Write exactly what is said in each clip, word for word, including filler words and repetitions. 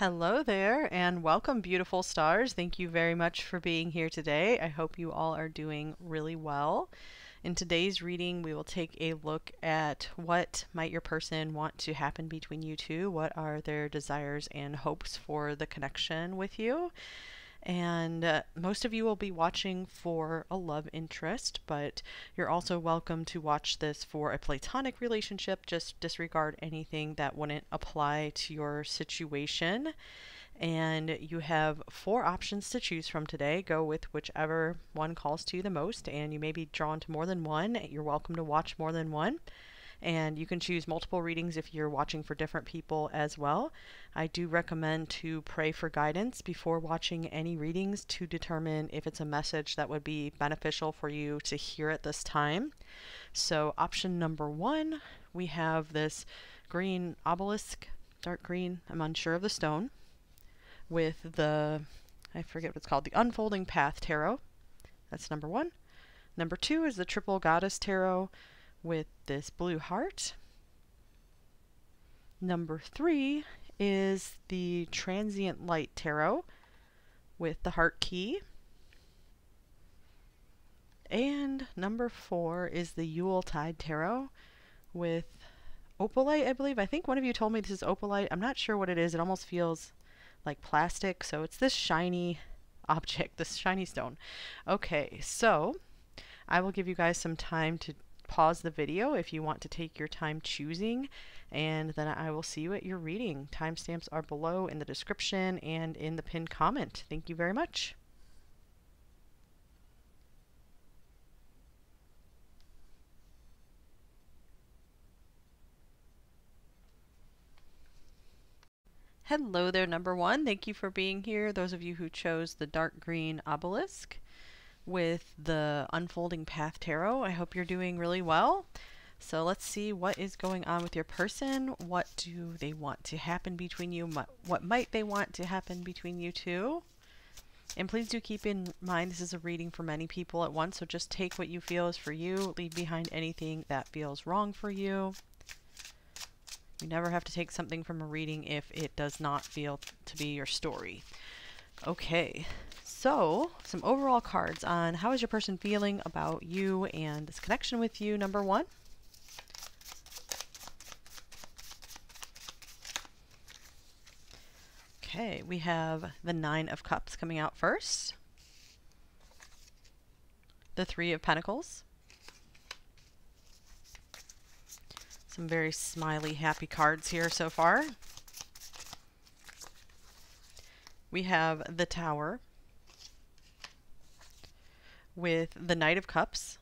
Hello there and welcome, beautiful stars. Thank you very much for being here today. I hope you all are doing really well. In today's reading, we will take a look at what might your person want to happen between you two. What are their desires and hopes for the connection with you? And uh, most of you will be watching for a love interest, but you're also welcome to watch this for a platonic relationship. Just disregard anything that wouldn't apply to your situation. And you have four options to choose from today. Go with whichever one calls to you the most, and you may be drawn to more than one. You're welcome to watch more than one. And you can choose multiple readings if you're watching for different people as well. I do recommend to pray for guidance before watching any readings to determine if it's a message that would be beneficial for you to hear at this time. So option number one, we have this green obelisk, dark green, I'm unsure of the stone, with the, I forget what it's called, the Unfolding Path Tarot. That's number one. Number two is the Triple Goddess Tarot with this blue heart. Number three is the Transient Light Tarot with the heart key. And number four is the Yuletide Tarot with opalite, I believe. I think one of you told me this is opalite. I'm not sure what it is. It almost feels like plastic. So it's this shiny object, this shiny stone. Okay, so I will give you guys some time to pause the video if you want to take your time choosing, and then I will see you at your reading. Timestamps are below in the description and in the pinned comment. Thank you very much. Hello there, number one. Thank you for being here. Those of you who chose the dark green obelisk with the Unfolding Path Tarot, I hope you're doing really well. So let's see what is going on with your person. What do they want to happen between you? What might they want to happen between you two? And please do keep in mind this is a reading for many people at once, so just take what you feel is for you. Leave behind anything that feels wrong for you. You never have to take something from a reading if it does not feel to be your story. Okay, so some overall cards on how is your person feeling about you and this connection with you, number one. Okay, we have the Nine of Cups coming out first, the Three of Pentacles. Some very smiley, happy cards here so far. We have the Tower with the Knight of Cups,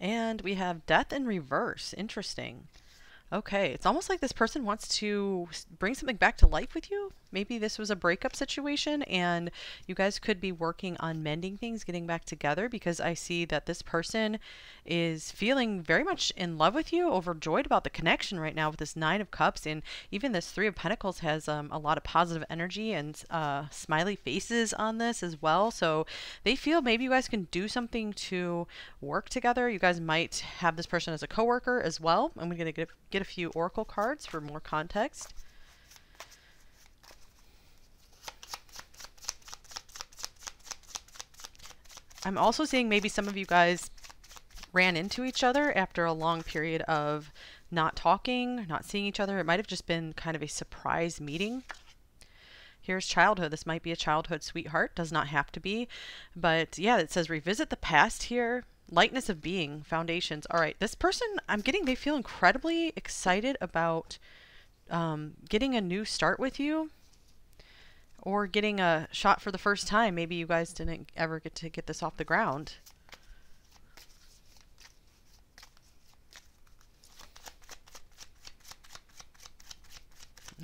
and we have Death in reverse. Interesting. Okay, it's almost like this person wants to bring something back to life with you. Maybe this was a breakup situation and you guys could be working on mending things, getting back together, because I see that this person is feeling very much in love with you, overjoyed about the connection right now with this Nine of Cups. And even this Three of Pentacles has um, a lot of positive energy and uh, smiley faces on this as well. So they feel maybe you guys can do something to work together. You guys might have this person as a coworker as well. I'm going to get a, get a few oracle cards for more context. I'm also seeing maybe some of you guys ran into each other after a long period of not talking, not seeing each other. It might have just been kind of a surprise meeting. Here's childhood. This might be a childhood sweetheart. Does not have to be. But yeah, it says revisit the past here. Lightness of being, foundations. All right, this person, I'm getting, they feel incredibly excited about um, getting a new start with you. Or getting a shot for the first time. Maybe you guys didn't ever get to get this off the ground.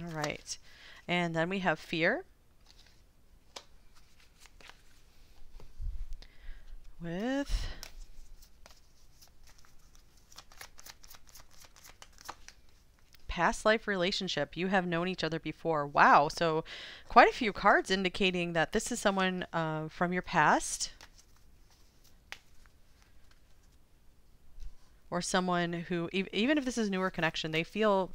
All right. And then we have fear with past life relationship. You have known each other before. Wow, so quite a few cards indicating that this is someone uh, from your past. or someone who, e even if this is a newer connection, they feel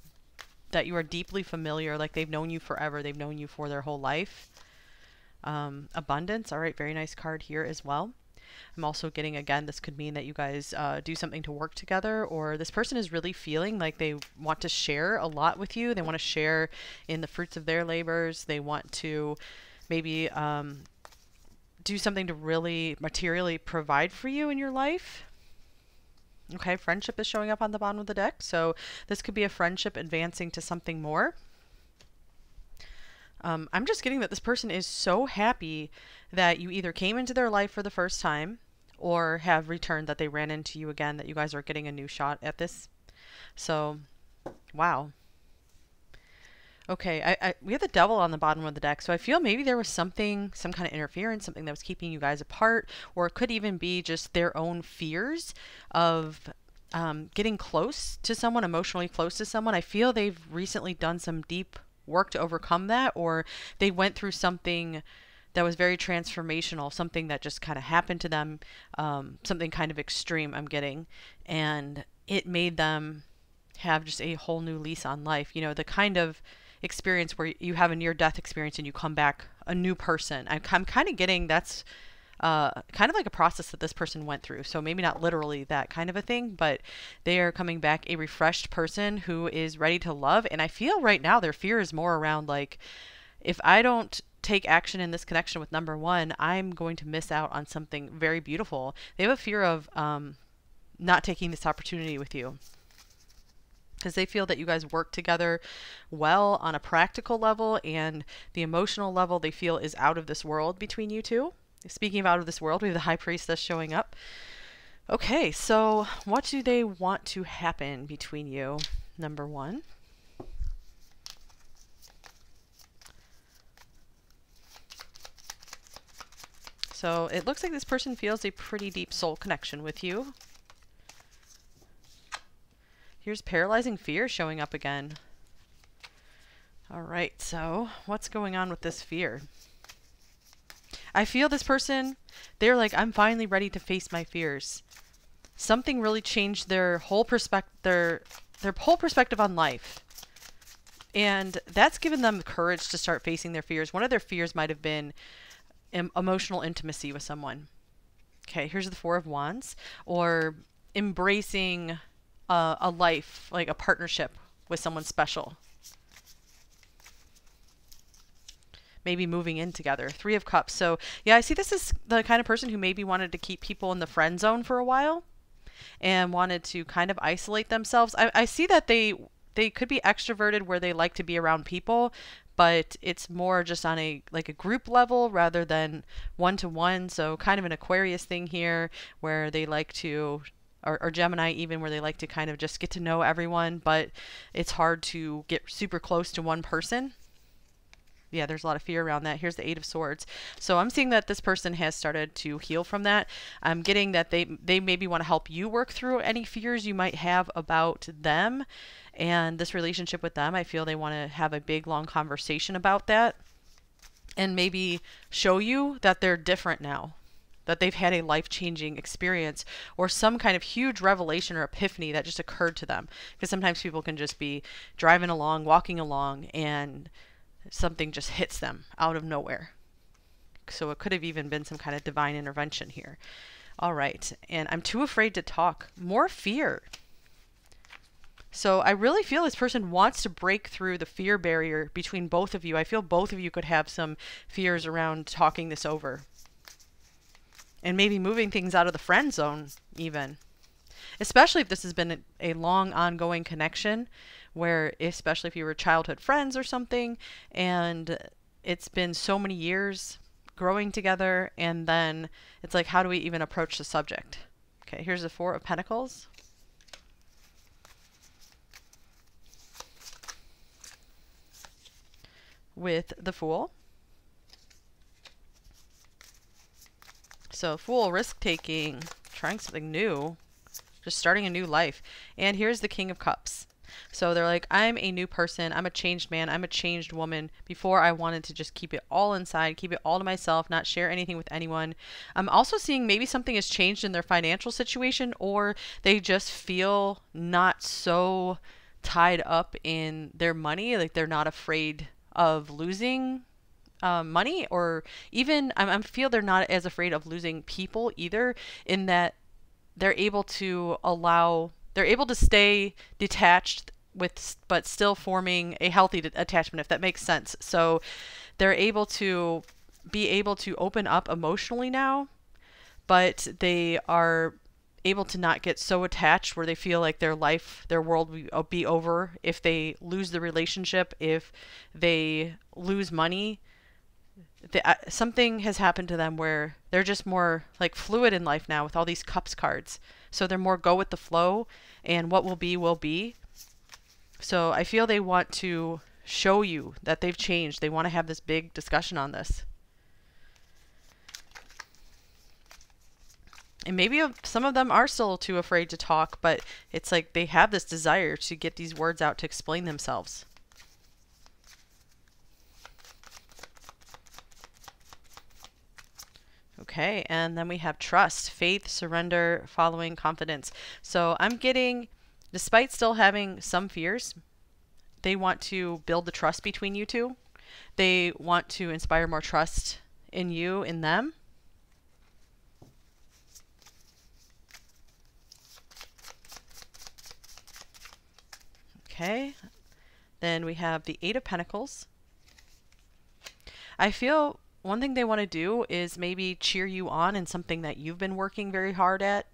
that you are deeply familiar, like they've known you forever, they've known you for their whole life. Um, abundance, all right, very nice card here as well. I'm also getting, again, this could mean that you guys uh, do something to work together, or this person is really feeling like they want to share a lot with you. They want to share in the fruits of their labors. They want to maybe um, do something to really materially provide for you in your life. Okay, friendship is showing up on the bottom of the deck. So this could be a friendship advancing to something more. Um, I'm just getting that this person is so happy that you either came into their life for the first time or have returned, that they ran into you again, that you guys are getting a new shot at this. So, wow. Okay, I, I, we have the devil on the bottom of the deck. So I feel maybe there was something, some kind of interference, something that was keeping you guys apart, or it could even be just their own fears of um, getting close to someone, emotionally close to someone. I feel they've recently done some deep work to overcome that, or they went through something that was very transformational, something that just kind of happened to them, um, something kind of extreme, I'm getting, and it made them have just a whole new lease on life. You know, the kind of experience where you have a near-death experience and you come back a new person. I'm, I'm kind of getting that's uh, kind of like a process that this person went through. So maybe not literally that kind of a thing, but they are coming back a refreshed person who is ready to love. And I feel right now their fear is more around, like, if I don't take action in this connection with number one, I'm going to miss out on something very beautiful. They have a fear of um, not taking this opportunity with you, because they feel that you guys work together well on a practical level, and the emotional level they feel is out of this world between you two. Speaking of out of this world, we have the High Priestess showing up. Okay, so what do they want to happen between you, number one? So it looks like this person feels a pretty deep soul connection with you. Here's paralyzing fear showing up again. All right, so what's going on with this fear? I feel this person, they're like, I'm finally ready to face my fears. Something really changed their whole perspective, their, their whole perspective on life. And that's given them the courage to start facing their fears. One of their fears might have been em- emotional intimacy with someone. Okay, here's the Four of Wands. Or embracing uh, a life, like a partnership with someone special. Maybe moving in together. Three of Cups. So yeah, I see this is the kind of person who maybe wanted to keep people in the friend zone for a while and wanted to kind of isolate themselves. I, I see that they they could be extroverted, where they like to be around people, but it's more just on a like a group level rather than one-to-one. So kind of an Aquarius thing here, where they like to, or, or Gemini even, where they like to kind of just get to know everyone, but it's hard to get super close to one person. Yeah, there's a lot of fear around that. Here's the Eight of Swords. So I'm seeing that this person has started to heal from that. I'm getting that they they maybe want to help you work through any fears you might have about them and this relationship with them. I feel they want to have a big, long conversation about that and maybe show you that they're different now, that they've had a life-changing experience or some kind of huge revelation or epiphany that just occurred to them. Because sometimes people can just be driving along, walking along, and something just hits them out of nowhere. So it could have even been some kind of divine intervention here. All right. And I'm too afraid to talk. More fear. So I really feel this person wants to break through the fear barrier between both of you. I feel both of you could have some fears around talking this over and maybe moving things out of the friend zone even. Especially if this has been a, a long ongoing connection, where especially if you were childhood friends or something and it's been so many years growing together, and then it's like, how do we even approach the subject? Okay, here's the Four of Pentacles. With the Fool. So Fool, risk-taking, trying something new. Just starting a new life. And here's the King of Cups. So they're like, I'm a new person. I'm a changed man. I'm a changed woman. Before I wanted to just keep it all inside, keep it all to myself, not share anything with anyone. I'm also seeing maybe something has changed in their financial situation, or they just feel not so tied up in their money. Like they're not afraid of losing Uh, money, or even I, I feel they're not as afraid of losing people either, in that they're able to allow, they're able to stay detached with, but still forming a healthy attachment, if that makes sense. So they're able to be able to open up emotionally now, but they are able to not get so attached where they feel like their life, their world will be over if they lose the relationship, if they lose money. The, uh, something has happened to them where they're just more like fluid in life now with all these cups cards. So they're more go with the flow, and what will be will be. So I feel they want to show you that they've changed. They want to have this big discussion on this. And maybe some of them are still too afraid to talk, but it's like they have this desire to get these words out to explain themselves. Okay, and then we have trust, faith, surrender, following, confidence. So I'm getting, despite still having some fears, they want to build the trust between you two. They want to inspire more trust in you, in them. Okay, then we have the Eight of Pentacles. I feel one thing they want to do is maybe cheer you on in something that you've been working very hard at.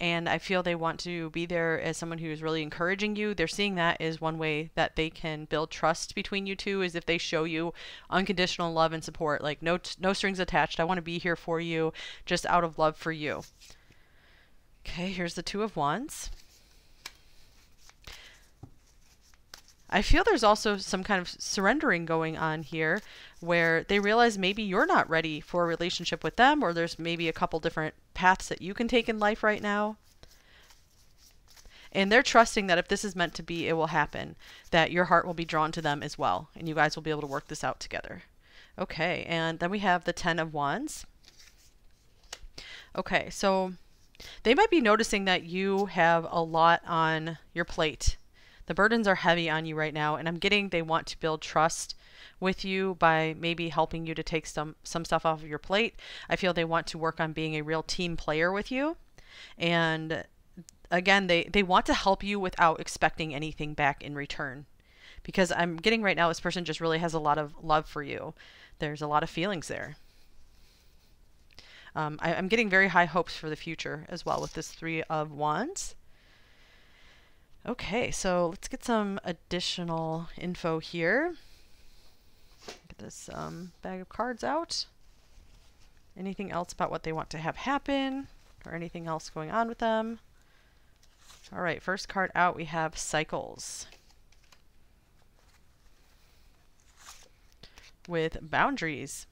And I feel they want to be there as someone who is really encouraging you. They're seeing that as one way that they can build trust between you two, is if they show you unconditional love and support. Like no, no strings attached. I want to be here for you just out of love for you. Okay, here's the Two of Wands. I feel there's also some kind of surrendering going on here, where they realize maybe you're not ready for a relationship with them, or there's maybe a couple different paths that you can take in life right now. And they're trusting that if this is meant to be, it will happen, that your heart will be drawn to them as well, and you guys will be able to work this out together. Okay, and then we have the Ten of Wands. Okay, so they might be noticing that you have a lot on your plate. The burdens are heavy on you right now, and I'm getting they want to build trust with you by maybe helping you to take some, some stuff off of your plate. I feel they want to work on being a real team player with you. And again, they, they want to help you without expecting anything back in return. Because I'm getting right now this person just really has a lot of love for you. There's a lot of feelings there. Um, I, I'm getting very high hopes for the future as well with this Three of Wands. Okay, so let's get some additional info here. Get this um, bag of cards out. Anything else about what they want to have happen, or anything else going on with them? All right, first card out, we have Cycles with Boundaries.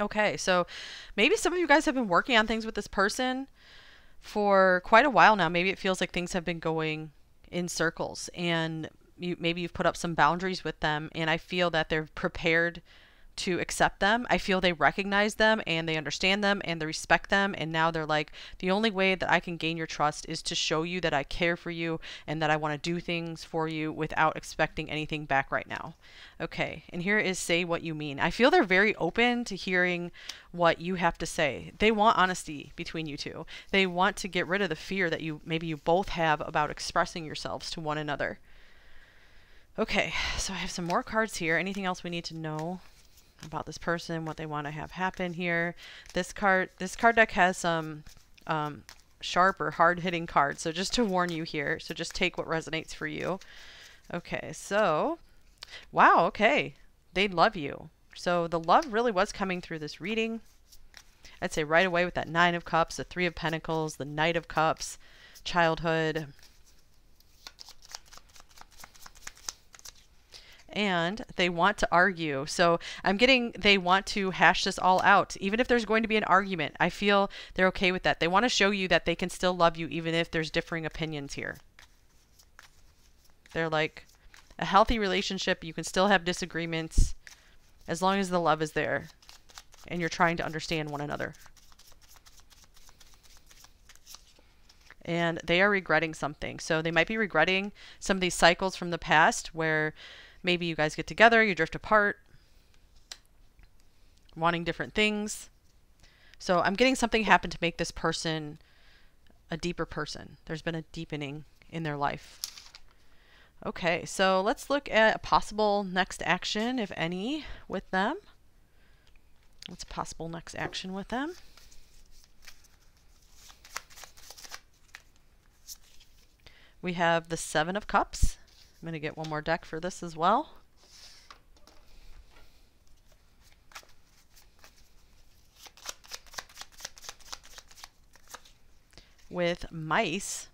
Okay, so maybe some of you guys have been working on things with this person for quite a while now. Maybe it feels like things have been going in circles, and you, maybe you've put up some boundaries with them, and I feel that they're prepared to accept them. I feel they recognize them, and they understand them, and they respect them, and now they're like, the only way that I can gain your trust is to show you that I care for you and that I want to do things for you without expecting anything back right now. Okay, and here is Say What You Mean. I feel they're very open to hearing what you have to say. They want honesty between you two. They want to get rid of the fear that you maybe you both have about expressing yourselves to one another. Okay, so I have some more cards here. Anything else we need to know about this person, what they want to have happen here? This card, this card deck has some um, sharp or hard-hitting cards, so just to warn you here. So just take what resonates for you. Okay, so, wow, okay. They love you. So the love really was coming through this reading. I'd say right away with that Nine of Cups, the Three of Pentacles, the Knight of Cups, childhood, and they want to argue. So I'm getting they want to hash this all out. Even if there's going to be an argument, I feel they're okay with that. They want to show you that they can still love you even if there's differing opinions here. They're like, a healthy relationship, you can still have disagreements as long as the love is there and you're trying to understand one another. And they are regretting something. So they might be regretting some of these cycles from the past where maybe you guys get together, you drift apart, wanting different things. So I'm getting something happen to make this person a deeper person. There's been a deepening in their life. Okay, so let's look at a possible next action, if any, with them. What's a possible next action with them? We have the Seven of Cups. I'm going to get one more deck for this as well. With mice.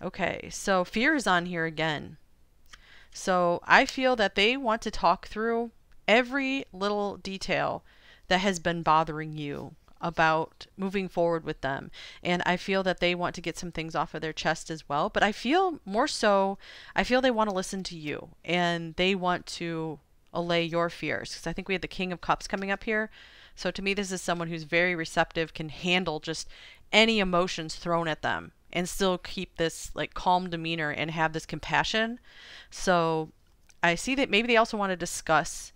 Okay, so fear is on here again. So I feel that they want to talk through every little detail that has been bothering you about moving forward with them. And I feel that they want to get some things off of their chest as well. But I feel more so, I feel they want to listen to you and they want to allay your fears. Because I think we had the King of Cups coming up here. So to me, this is someone who's very receptive, can handle just any emotions thrown at them, and still keep this like calm demeanor and have this compassion. So I see that maybe they also want to discuss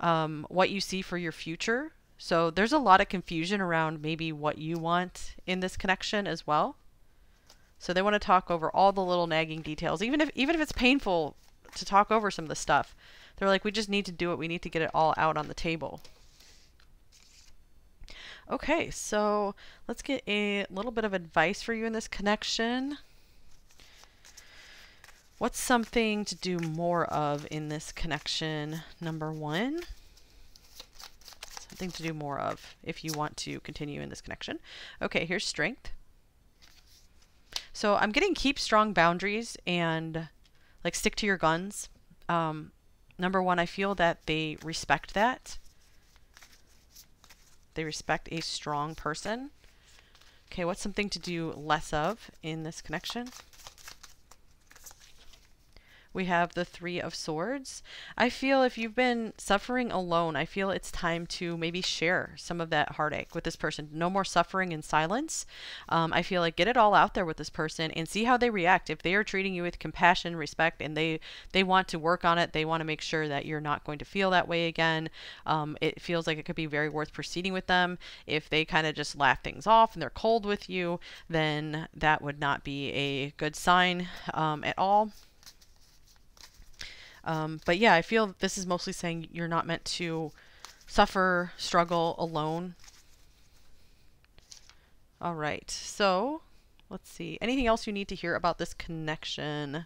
um, what you see for your future. So there's a lot of confusion around maybe what you want in this connection as well. So they want to talk over all the little nagging details, even if even if it's painful to talk over some of the stuff. They're like, we just need to do it. We need to get it all out on the table. Okay, so let's get a little bit of advice for you in this connection. What's something to do more of in this connection? Number one, something to do more of if you want to continue in this connection. Okay, here's strength. So I'm getting keep strong boundaries and like stick to your guns. Um, number one, I feel that they respect that. They respect a strong person. Okay, what's something to do less of in this connection? We have the Three of Swords. I feel if you've been suffering alone, I feel it's time to maybe share some of that heartache with this person. No more suffering in silence. Um, I feel like get it all out there with this person and see how they react. If they are treating you with compassion, respect, and they, they want to work on it, they want to make sure that you're not going to feel that way again. Um, it feels like it could be very worth proceeding with them. If they kind of just laugh things off and they're cold with you, then that would not be a good sign um, at all. Um, but yeah, I feel this is mostly saying you're not meant to suffer, struggle alone. All right. So let's see. Anything else you need to hear about this connection?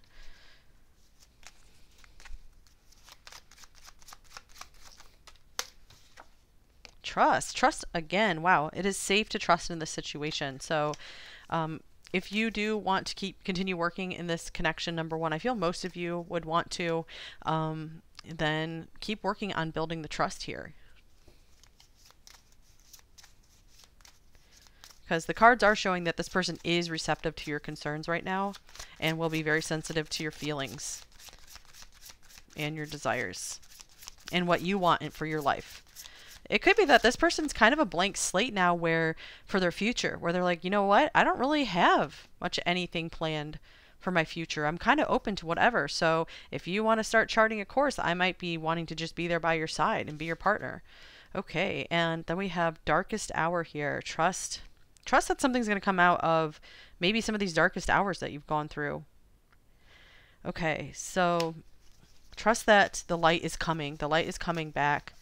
Trust. Trust again. Wow. It is safe to trust in this situation. So, um, if you do want to keep continue working in this connection, number one, I feel most of you would want to, um, then keep working on building the trust here. Because the cards are showing that this person is receptive to your concerns right now and will be very sensitive to your feelings and your desires and what you want for your life. It could be that this person's kind of a blank slate now where for their future, where they're like, you know what? I don't really have much anything planned for my future. I'm kind of open to whatever. So if you want to start charting a course, I might be wanting to just be there by your side and be your partner. Okay. And then we have darkest hour here. Trust. Trust that something's going to come out of maybe some of these darkest hours that you've gone through. Okay. So trust that the light is coming. The light is coming back.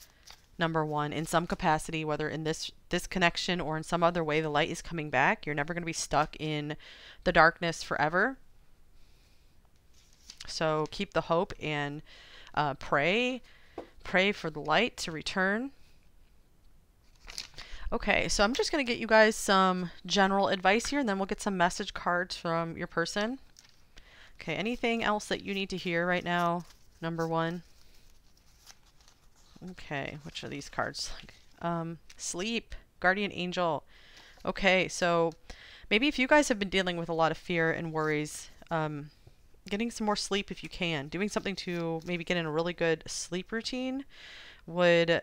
Number one, in some capacity, whether in this this connection or in some other way, the light is coming back. You're never going to be stuck in the darkness forever. So keep the hope and uh, pray. Pray for the light to return. Okay, so I'm just going to get you guys some general advice here, and then we'll get some message cards from your person. Okay, anything else that you need to hear right now? Number one. Okay, which are these cards? Um, sleep, guardian angel. Okay, so maybe if you guys have been dealing with a lot of fear and worries um, getting some more sleep if you can. Doing something to maybe get in a really good sleep routine would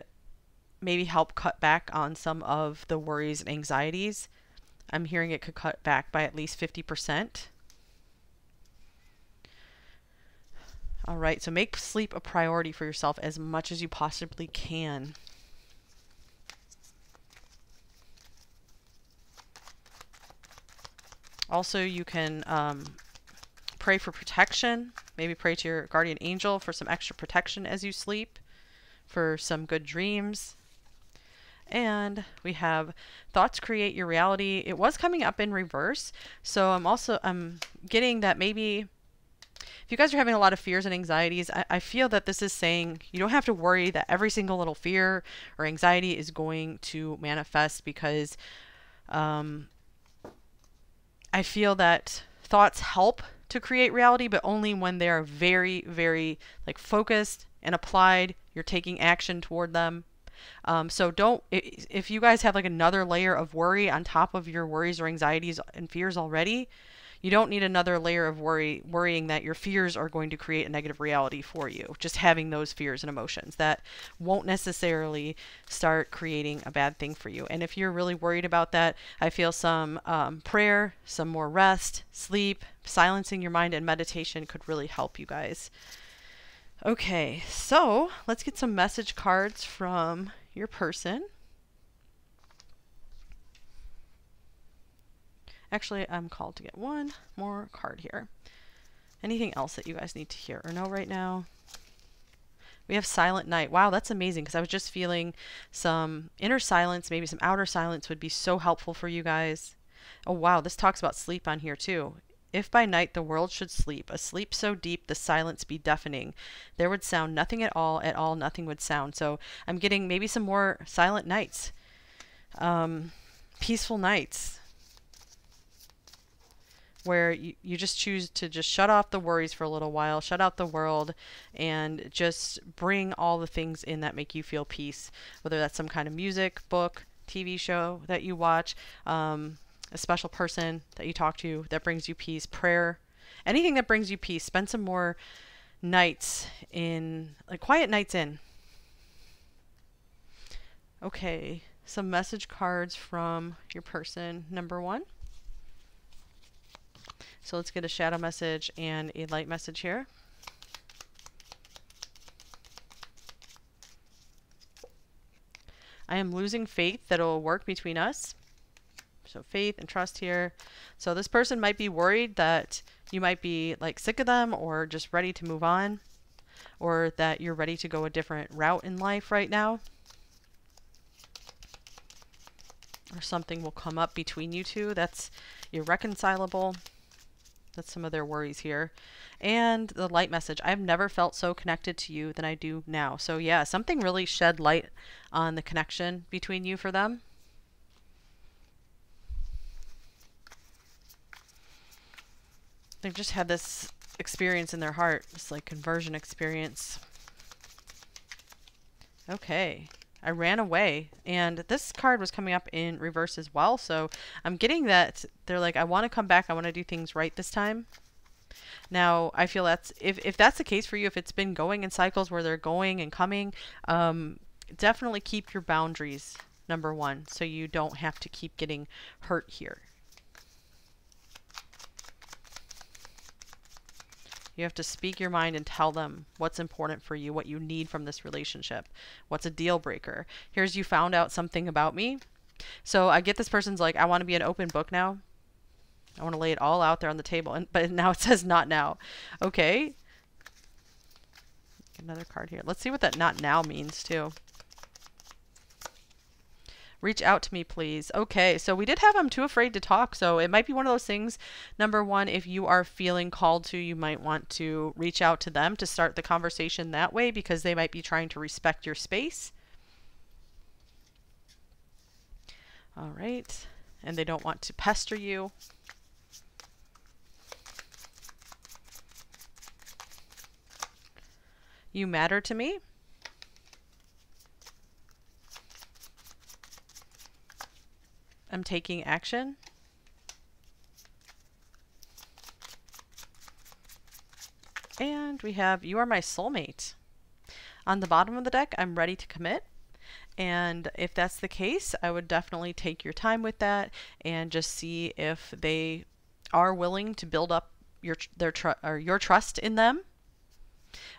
maybe help cut back on some of the worries and anxieties. I'm hearing it could cut back by at least fifty percent. All right, so make sleep a priority for yourself as much as you possibly can. Also, you can um, pray for protection. Maybe pray to your guardian angel for some extra protection as you sleep, for some good dreams. And we have thoughts create your reality. It was coming up in reverse, so I'm also I'm getting that maybe if you guys are having a lot of fears and anxieties, I, I feel that this is saying you don't have to worry that every single little fear or anxiety is going to manifest, because um, I feel that thoughts help to create reality, but only when they are very, very like focused and applied. You're taking action toward them. Um, so don't, if you guys have like another layer of worry on top of your worries or anxieties and fears already, you don't need another layer of worry, worrying that your fears are going to create a negative reality for you. Just having those fears and emotions, that won't necessarily start creating a bad thing for you. And if you're really worried about that, I feel some um, prayer, some more rest, sleep, silencing your mind and meditation could really help you guys. Okay, so let's get some message cards from your person. Actually, I'm called to get one more card here. Anything else that you guys need to hear or know right now? We have Silent Night. Wow, that's amazing, because I was just feeling some inner silence, maybe some outer silence would be so helpful for you guys. Oh, wow, this talks about sleep on here too. If by night the world should sleep, a sleep so deep the silence be deafening, there would sound nothing at all, at all nothing would sound. So I'm getting maybe some more silent nights, um, peaceful nights, where you, you just choose to just shut off the worries for a little while, shut out the world, and just bring all the things in that make you feel peace, whether that's some kind of music, book, T V show that you watch, um, a special person that you talk to that brings you peace, prayer, anything that brings you peace. Spend some more nights in, like quiet nights in. Okay, some message cards from your person, number one. So let's get a shadow message and a light message here. I am losing faith that it will work between us. So faith and trust here. So this person might be worried that you might be like sick of them, or just ready to move on, or that you're ready to go a different route in life right now, or something will come up between you two that's irreconcilable. That's some of their worries here. And the light message, I've never felt so connected to you than I do now. So yeah, something really shed light on the connection between you for them. They've just had this experience in their heart, this like conversion experience. Okay, I ran away, and this card was coming up in reverse as well, so I'm getting that they're like, I want to come back, I want to do things right this time. Now, I feel that's, if, if that's the case for you, if it's been going in cycles where they're going and coming, um, definitely keep your boundaries, number one, so you don't have to keep getting hurt here. You have to speak your mind and tell them what's important for you, what you need from this relationship, what's a deal breaker. Here's you found out something about me. So I get this person's like, I want to be an open book now. I want to lay it all out there on the table. And, but now it says not now. Okay. Another card here. Let's see what that not now means too. Reach out to me, please. Okay, so we did have I'm too afraid to talk, so it might be one of those things. Number one, if you are feeling called to, you might want to reach out to them to start the conversation that way, because they might be trying to respect your space. All right, and they don't want to pester you. You matter to me. I'm taking action. And we have, you are my soulmate. On the bottom of the deck, I'm ready to commit. And if that's the case, I would definitely take your time with that and just see if they are willing to build up your their tr or your trust in them.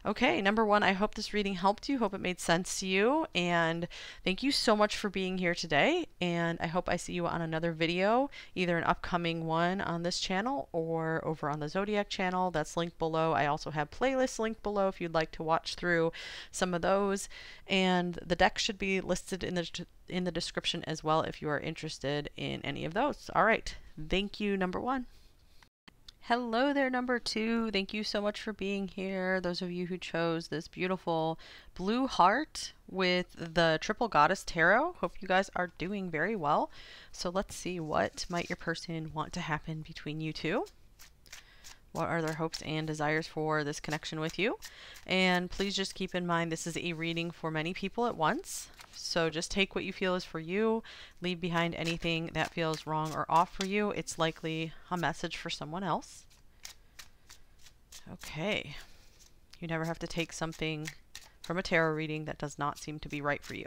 Okay, number one, I hope this reading helped you. Hope it made sense to you. And thank you so much for being here today. And I hope I see you on another video, either an upcoming one on this channel or over on the Zodiac channel. That's linked below. I also have playlists linked below if you'd like to watch through some of those. And the deck should be listed in the, in the description as well if you are interested in any of those. All right. Thank you, number one. Hello there, number two. Thank you so much for being here. Those of you who chose this beautiful blue heart with the Triple Goddess Tarot. Hope you guys are doing very well. So let's see, what might your person want to happen between you two? What are their hopes and desires for this connection with you? And please just keep in mind, this is a reading for many people at once. So just take what you feel is for you. Leave behind anything that feels wrong or off for you. It's likely a message for someone else. Okay. You never have to take something from a tarot reading that does not seem to be right for you.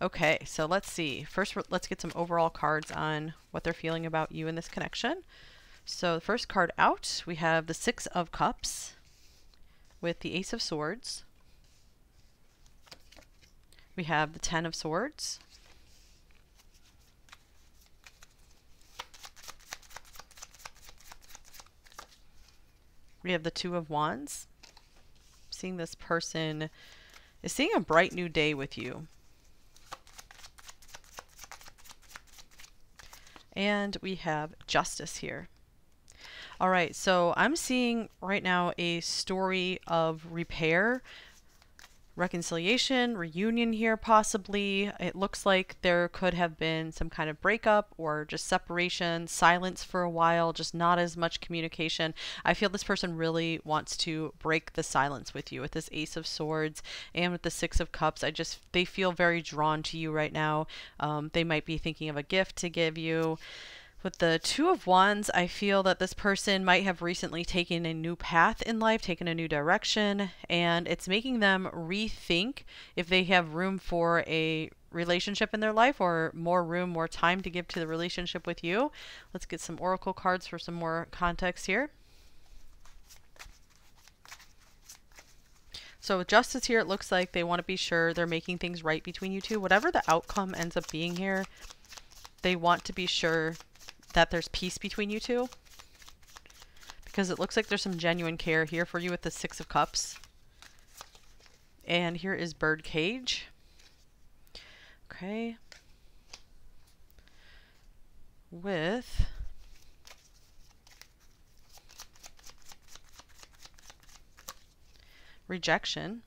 Okay, so let's see. First, let's get some overall cards on what they're feeling about you in this connection. So the first card out, we have the Six of Cups with the Ace of Swords. We have the Ten of Swords. We have the Two of Wands. I'm seeing this person is seeing a bright new day with you. And we have Justice here. All right, so I'm seeing right now a story of repair, reconciliation, reunion here possibly. It looks like there could have been some kind of breakup or just separation, silence for a while, just not as much communication. I feel this person really wants to break the silence with you with this Ace of Swords and with the Six of Cups. I just, they feel very drawn to you right now. Um, they might be thinking of a gift to give you. With the Two of Wands, I feel that this person might have recently taken a new path in life, taken a new direction, and it's making them rethink if they have room for a relationship in their life or more room, more time to give to the relationship with you. Let's get some oracle cards for some more context here. So with Justice here, it looks like they want to be sure they're making things right between you two. Whatever the outcome ends up being here, they want to be sure that there's peace between you two, because it looks like there's some genuine care here for you with the Six of Cups. And here is Birdcage. Okay. With Rejection.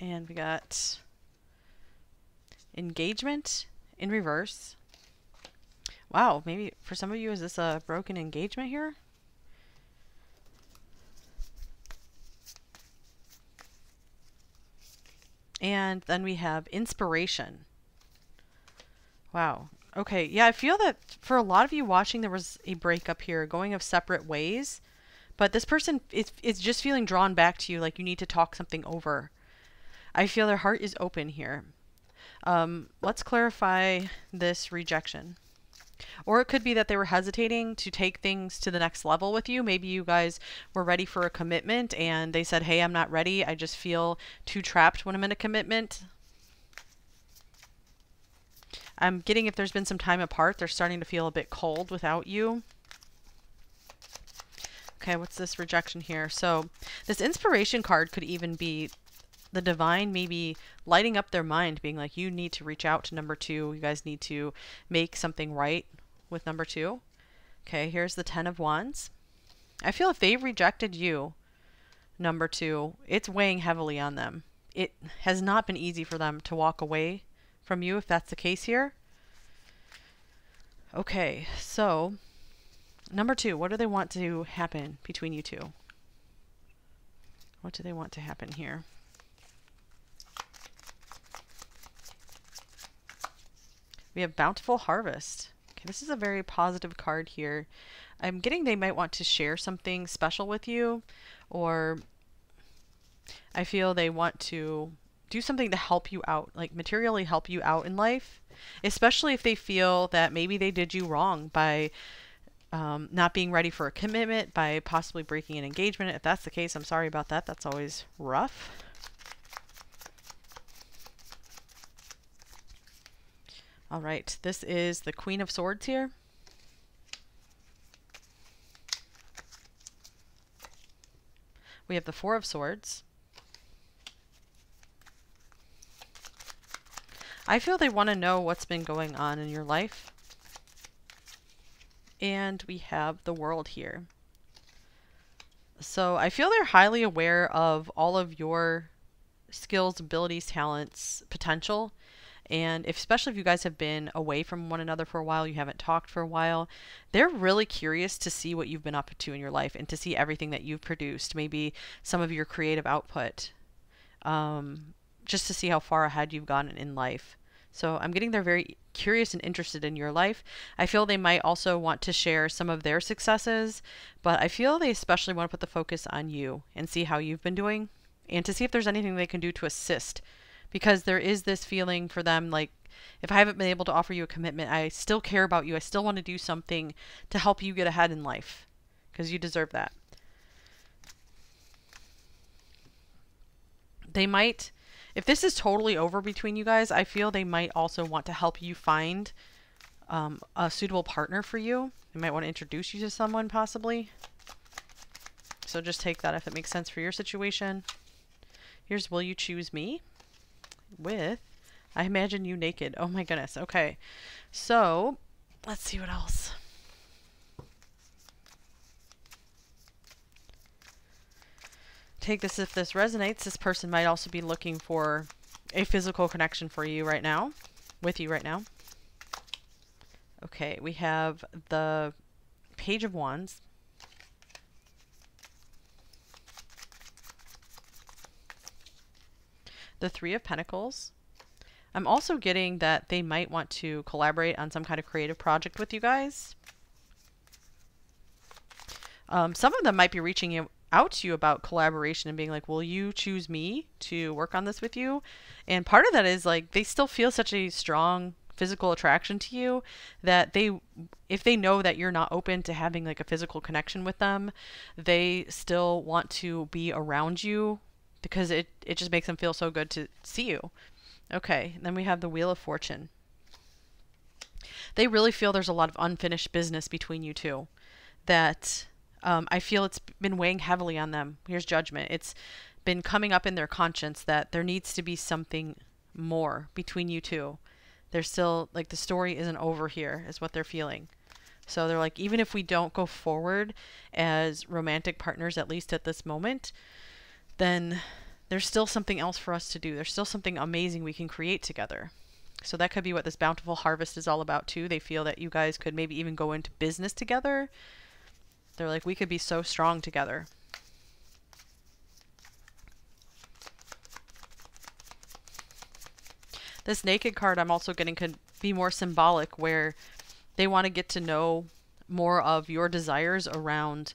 And we got Engagement in reverse. Wow, maybe for some of you, is this a broken engagement here? And then we have Inspiration. Wow. Okay, yeah, I feel that for a lot of you watching, there was a breakup here, going of separate ways. But this person is, is just feeling drawn back to you, like you need to talk something over. I feel their heart is open here. Um, let's clarify this Rejection. Or it could be that they were hesitating to take things to the next level with you. Maybe you guys were ready for a commitment and they said, hey, I'm not ready. I just feel too trapped when I'm in a commitment. I'm getting, if there's been some time apart, they're starting to feel a bit cold without you. Okay, what's this Rejection here? So this Inspiration card could even be the divine maybe lighting up their mind, being like, you need to reach out to number two. You guys need to make something right with number two. Okay, here's the Ten of Wands. I feel if they've rejected you, number two, it's weighing heavily on them. It has not been easy for them to walk away from you if that's the case here. Okay, so number two, what do they want to happen between you two? What do they want to happen here? We have Bountiful Harvest. Okay, this is a very positive card here. I'm getting they might want to share something special with you, or I feel they want to do something to help you out, like materially help you out in life, especially if they feel that maybe they did you wrong by um, not being ready for a commitment, by possibly breaking an engagement. If that's the case, I'm sorry about that. That's always rough. All right, this is the Queen of Swords here. We have the Four of Swords. I feel they want to know what's been going on in your life. And we have the World here. So I feel they're highly aware of all of your skills, abilities, talents, potential. And if, especially if you guys have been away from one another for a while, you haven't talked for a while, they're really curious to see what you've been up to in your life and to see everything that you've produced, maybe some of your creative output, um, just to see how far ahead you've gotten in life. So I'm getting they're very curious and interested in your life. I feel they might also want to share some of their successes, but I feel they especially want to put the focus on you and see how you've been doing and to see if there's anything they can do to assist. Because there is this feeling for them, like, if I haven't been able to offer you a commitment, I still care about you. I still want to do something to help you get ahead in life, because you deserve that. They might, if this is totally over between you guys, I feel they might also want to help you find um, a suitable partner for you. They might want to introduce you to someone, possibly. So just take that if it makes sense for your situation. Here's Will You Choose Me? With I Imagine You Naked. Oh my goodness. Okay, so let's see what else. Take this if this resonates. This person might also be looking for a physical connection for you right now, with you right now. Okay, we have the Page of Wands. The Three of Pentacles. I'm also getting that they might want to collaborate on some kind of creative project with you guys. Um, some of them might be reaching out to you about collaboration and being like, will you choose me to work on this with you? And part of that is, like, they still feel such a strong physical attraction to you that they, if they know that you're not open to having like a physical connection with them, they still want to be around you, because it, it just makes them feel so good to see you. Okay, and then we have the Wheel of Fortune. They really feel there's a lot of unfinished business between you two, that um, I feel it's been weighing heavily on them. Here's Judgment. It's been coming up in their conscience that there needs to be something more between you two. They're still, like, the story isn't over here, is what they're feeling. So they're like, even if we don't go forward as romantic partners, at least at this moment, then there's still something else for us to do. There's still something amazing we can create together. So that could be what this Bountiful Harvest is all about too. They feel that you guys could maybe even go into business together. They're like, we could be so strong together. This Naked card I'm also getting could be more symbolic, where they want to get to know more of your desires around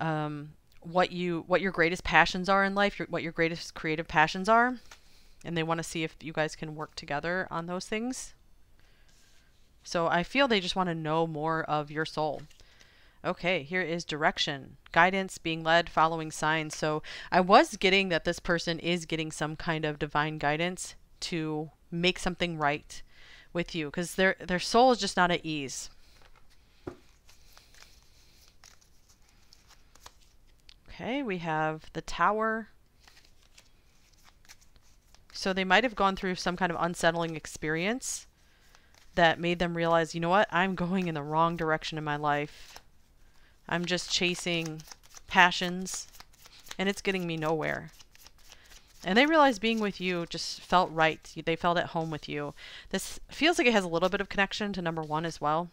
um, what you what your greatest passions are in life, your, what your greatest creative passions are, and they want to see if you guys can work together on those things. So I feel they just want to know more of your soul. Okay, here is Direction, Guidance, Being Led, Following Signs. So I was getting that this person is getting some kind of divine guidance to make something right with you, because their their soul is just not at ease. Okay, we have the Tower. So they might have gone through some kind of unsettling experience that made them realize, you know what, I'm going in the wrong direction in my life. I'm just chasing passions, and it's getting me nowhere. And they realized being with you just felt right. They felt at home with you. This feels like it has a little bit of connection to number one as well.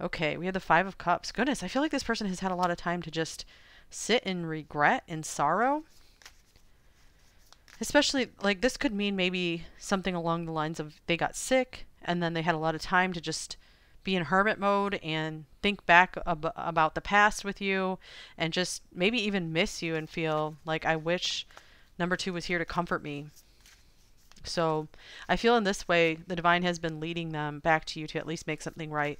Okay, we have the Five of Cups. Goodness, I feel like this person has had a lot of time to just sit in regret and sorrow. Especially, like, this could mean maybe something along the lines of they got sick, and then they had a lot of time to just be in hermit mode and think back ab about the past with you, and just maybe even miss you and feel like, I wish number two was here to comfort me. So I feel in this way, the divine has been leading them back to you to at least make something right.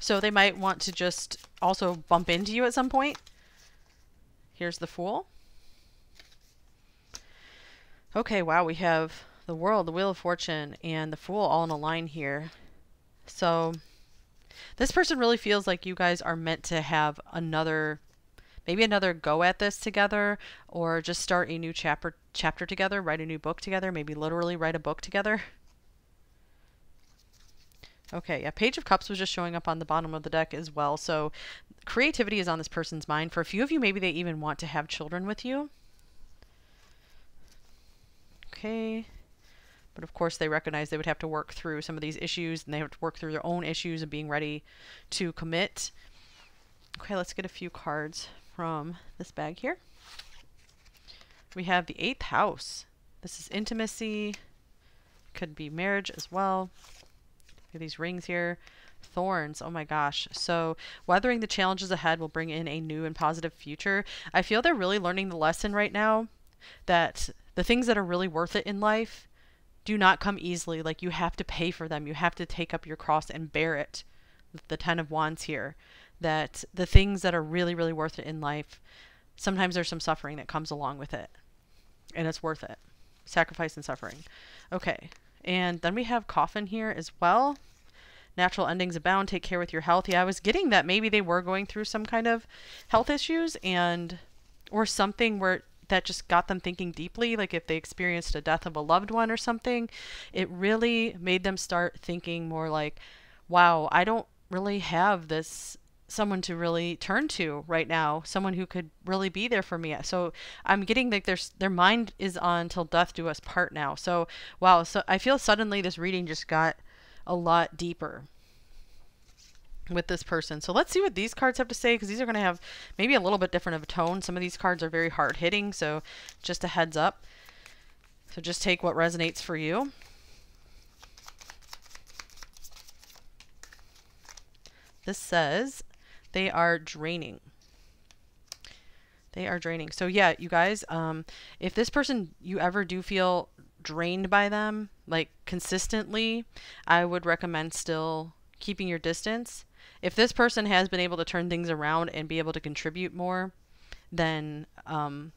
So they might want to just also bump into you at some point. Here's the Fool. Okay, wow, we have the World, the Wheel of Fortune, and the Fool all in a line here. So this person really feels like you guys are meant to have another, maybe another go at this together, or just start a new chapter chapter together, write a new book together, maybe literally write a book together. Okay, yeah, Page of Cups was just showing up on the bottom of the deck as well. So creativity is on this person's mind. For a few of you, maybe they even want to have children with you. Okay. But of course they recognize they would have to work through some of these issues, and they have to work through their own issues and being ready to commit. Okay, let's get a few cards from this bag here. We have the eighth house. This is intimacy. Could be marriage as well. These rings here, thorns, oh my gosh. So weathering the challenges ahead will bring in a new and positive future. I feel they're really learning the lesson right now that the things that are really worth it in life do not come easily. Like, you have to pay for them. You have to take up your cross and bear it. The Ten of Wands here, that the things that are really, really worth it in life, sometimes there's some suffering that comes along with it, and it's worth it. Sacrifice and suffering. Okay. And then we have Coffin here as well. Natural endings abound. Take care with your health. Yeah, I was getting that maybe they were going through some kind of health issues, and or something where that just got them thinking deeply. Like if they experienced a death of a loved one or something, it really made them start thinking more like, wow, I don't really have this someone to really turn to right now, someone who could really be there for me. So I'm getting like their their mind is on till death do us part now. So wow, so I feel suddenly this reading just got a lot deeper with this person. So let's see what these cards have to say, because these are going to have maybe a little bit different of a tone. Some of these cards are very hard hitting, so just a heads up. So just take what resonates for you. This says, they are draining. They are draining. So yeah, you guys, um, if this person, you ever do feel drained by them, like consistently, I would recommend still keeping your distance. If this person has been able to turn things around and be able to contribute more, then um,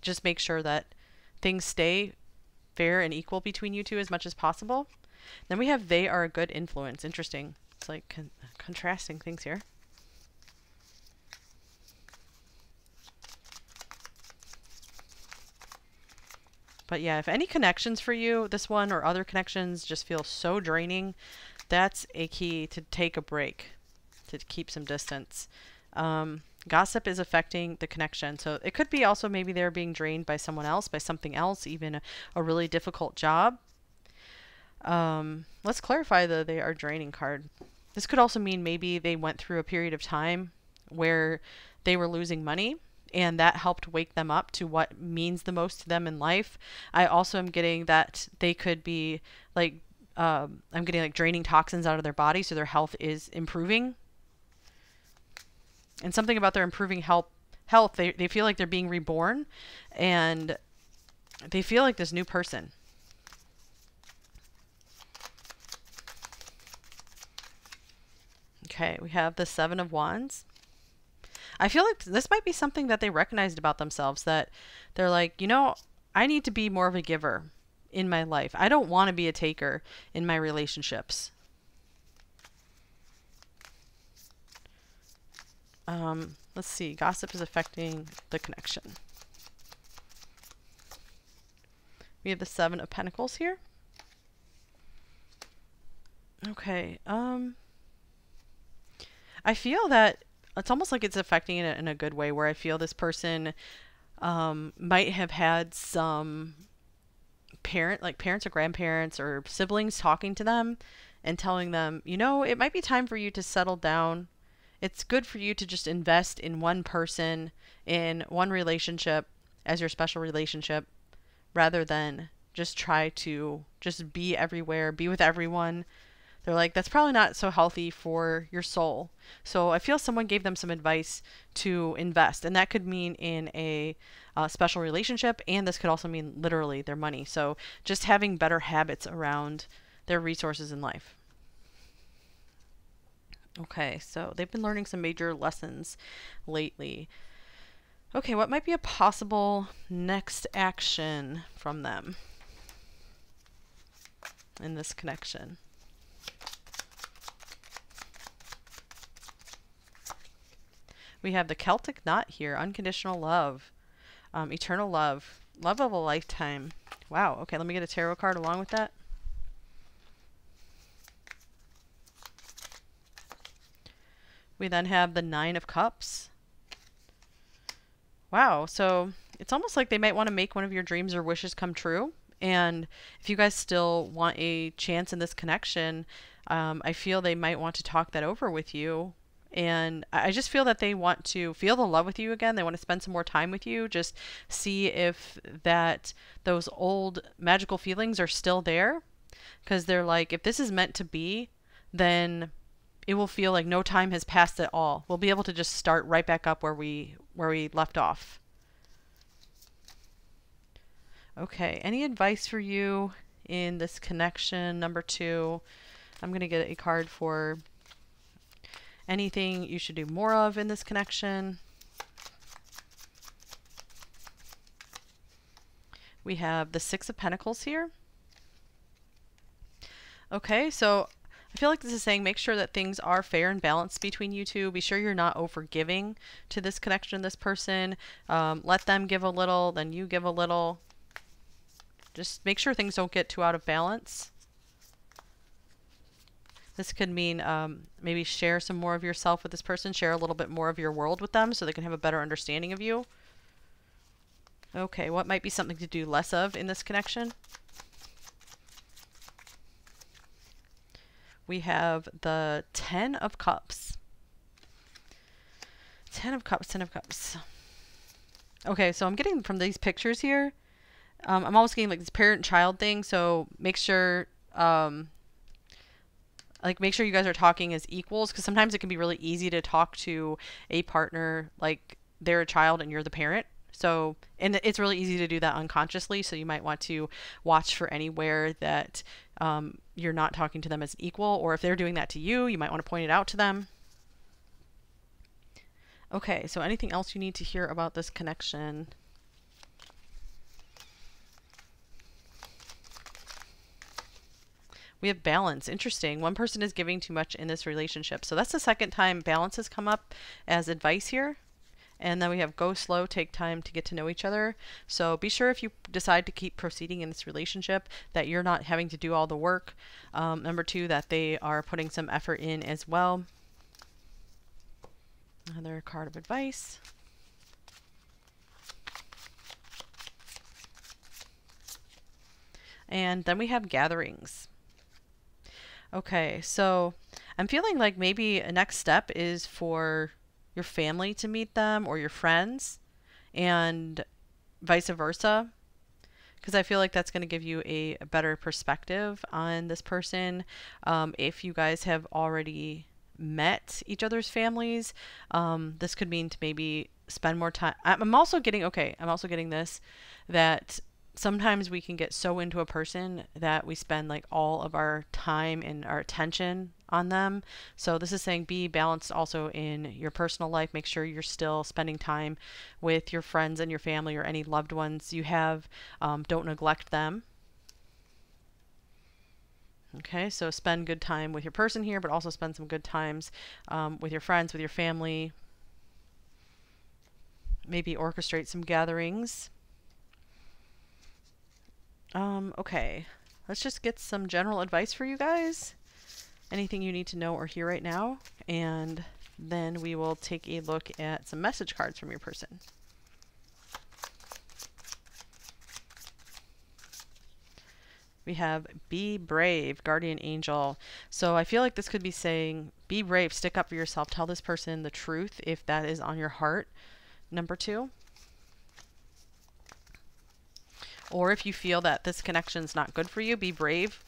just make sure that things stay fair and equal between you two as much as possible. Then we have, they are a good influence. Interesting. It's like con contrasting things here. But yeah, if any connections for you, this one or other connections just feel so draining, that's a key to take a break, to keep some distance. Um, gossip is affecting the connection. So it could be also maybe they're being drained by someone else, by something else, even a, a really difficult job. Um, let's clarify the they are draining card. This could also mean maybe they went through a period of time where they were losing money, and that helped wake them up to what means the most to them in life. I also am getting that they could be like, um, I'm getting like draining toxins out of their body, so their health is improving. And something about their improving health, health they, they feel like they're being reborn, and they feel like this new person. Okay, we have the Seven of Wands. I feel like this might be something that they recognized about themselves, that they're like, you know, I need to be more of a giver in my life. I don't want to be a taker in my relationships. Um, let's see. Gossip is affecting the connection. We have the Seven of Pentacles here. Okay. Um, I feel that it's almost like it's affecting it in a good way, where I feel this person um, might have had some parent, like parents or grandparents or siblings talking to them and telling them, you know, it might be time for you to settle down. It's good for you to just invest in one person, in one relationship as your special relationship, rather than just try to just be everywhere, be with everyone. They're like, that's probably not so healthy for your soul. So I feel someone gave them some advice to invest. And that could mean in a uh, special relationship. And this could also mean literally their money. So just having better habits around their resources in life. Okay, so they've been learning some major lessons lately. Okay, what might be a possible next action from them in this connection? We have the Celtic knot here, unconditional love, um, eternal love, love of a lifetime. Wow. Okay, let me get a tarot card along with that. We then have the Nine of Cups. Wow. So it's almost like they might want to make one of your dreams or wishes come true. And if you guys still want a chance in this connection, um, I feel they might want to talk that over with you. And I just feel that they want to feel the love with you again. They want to spend some more time with you. Just see if that those old magical feelings are still there. Because they're like, if this is meant to be, then it will feel like no time has passed at all. We'll be able to just start right back up where we where we left off. Okay, any advice for you in this connection? Number two, I'm going to get a card for... anything you should do more of in this connection. We have the Six of Pentacles here. Okay, so I feel like this is saying make sure that things are fair and balanced between you two. Be sure you're not overgiving to this connection, this person. Um, let them give a little, then you give a little. Just make sure things don't get too out of balance. This could mean um, maybe share some more of yourself with this person, share a little bit more of your world with them so they can have a better understanding of you. Okay, what might be something to do less of in this connection? We have the Ten of Cups. Ten of Cups, Ten of Cups. Okay, so I'm getting from these pictures here, um, I'm almost getting like this parent-child thing, so make sure... Um, Like, make sure you guys are talking as equals, because sometimes it can be really easy to talk to a partner like they're a child and you're the parent. So, and it's really easy to do that unconsciously. So you might want to watch for anywhere that um, you're not talking to them as equal, or if they're doing that to you, you might want to point it out to them. Okay, so anything else you need to hear about this connection? We have balance. Interesting. One person is giving too much in this relationship. So that's the second time balance has come up as advice here. And then we have go slow, take time to get to know each other. So be sure if you decide to keep proceeding in this relationship that you're not having to do all the work. Um, number two, that they are putting some effort in as well. Another card of advice. And then we have gatherings. Okay, so I'm feeling like maybe a next step is for your family to meet them or your friends and vice versa, because I feel like that's going to give you a, a better perspective on this person. Um, if you guys have already met each other's families, um, this could mean to maybe spend more time. I'm also getting, okay, I'm also getting this, that sometimes we can get so into a person that we spend like all of our time and our attention on them. So this is saying be balanced also in your personal life. Make sure you're still spending time with your friends and your family or any loved ones you have. Um, don't neglect them. Okay, so spend good time with your person here, but also spend some good times um, with your friends, with your family. Maybe orchestrate some gatherings. Um, okay, let's just get some general advice for you guys. Anything you need to know or hear right now. And then we will take a look at some message cards from your person. We have be brave, guardian angel. So I feel like this could be saying, be brave, stick up for yourself, tell this person the truth if that is on your heart. Number two. Or if you feel that this connection's not good for you, be brave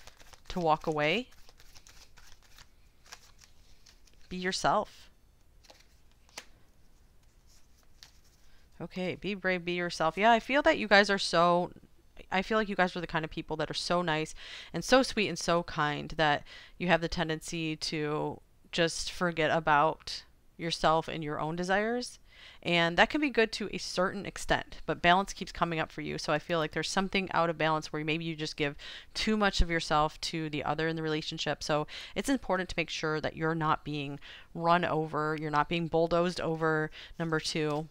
to walk away. Be yourself. Okay, be brave, be yourself. Yeah, I feel that you guys are so... I feel like you guys are the kind of people that are so nice and so sweet and so kind that you have the tendency to just forget about yourself and your own desires. And that can be good to a certain extent, but balance keeps coming up for you. So I feel like there's something out of balance where maybe you just give too much of yourself to the other in the relationship. So it's important to make sure that you're not being run over. You're not being bulldozed over, number two.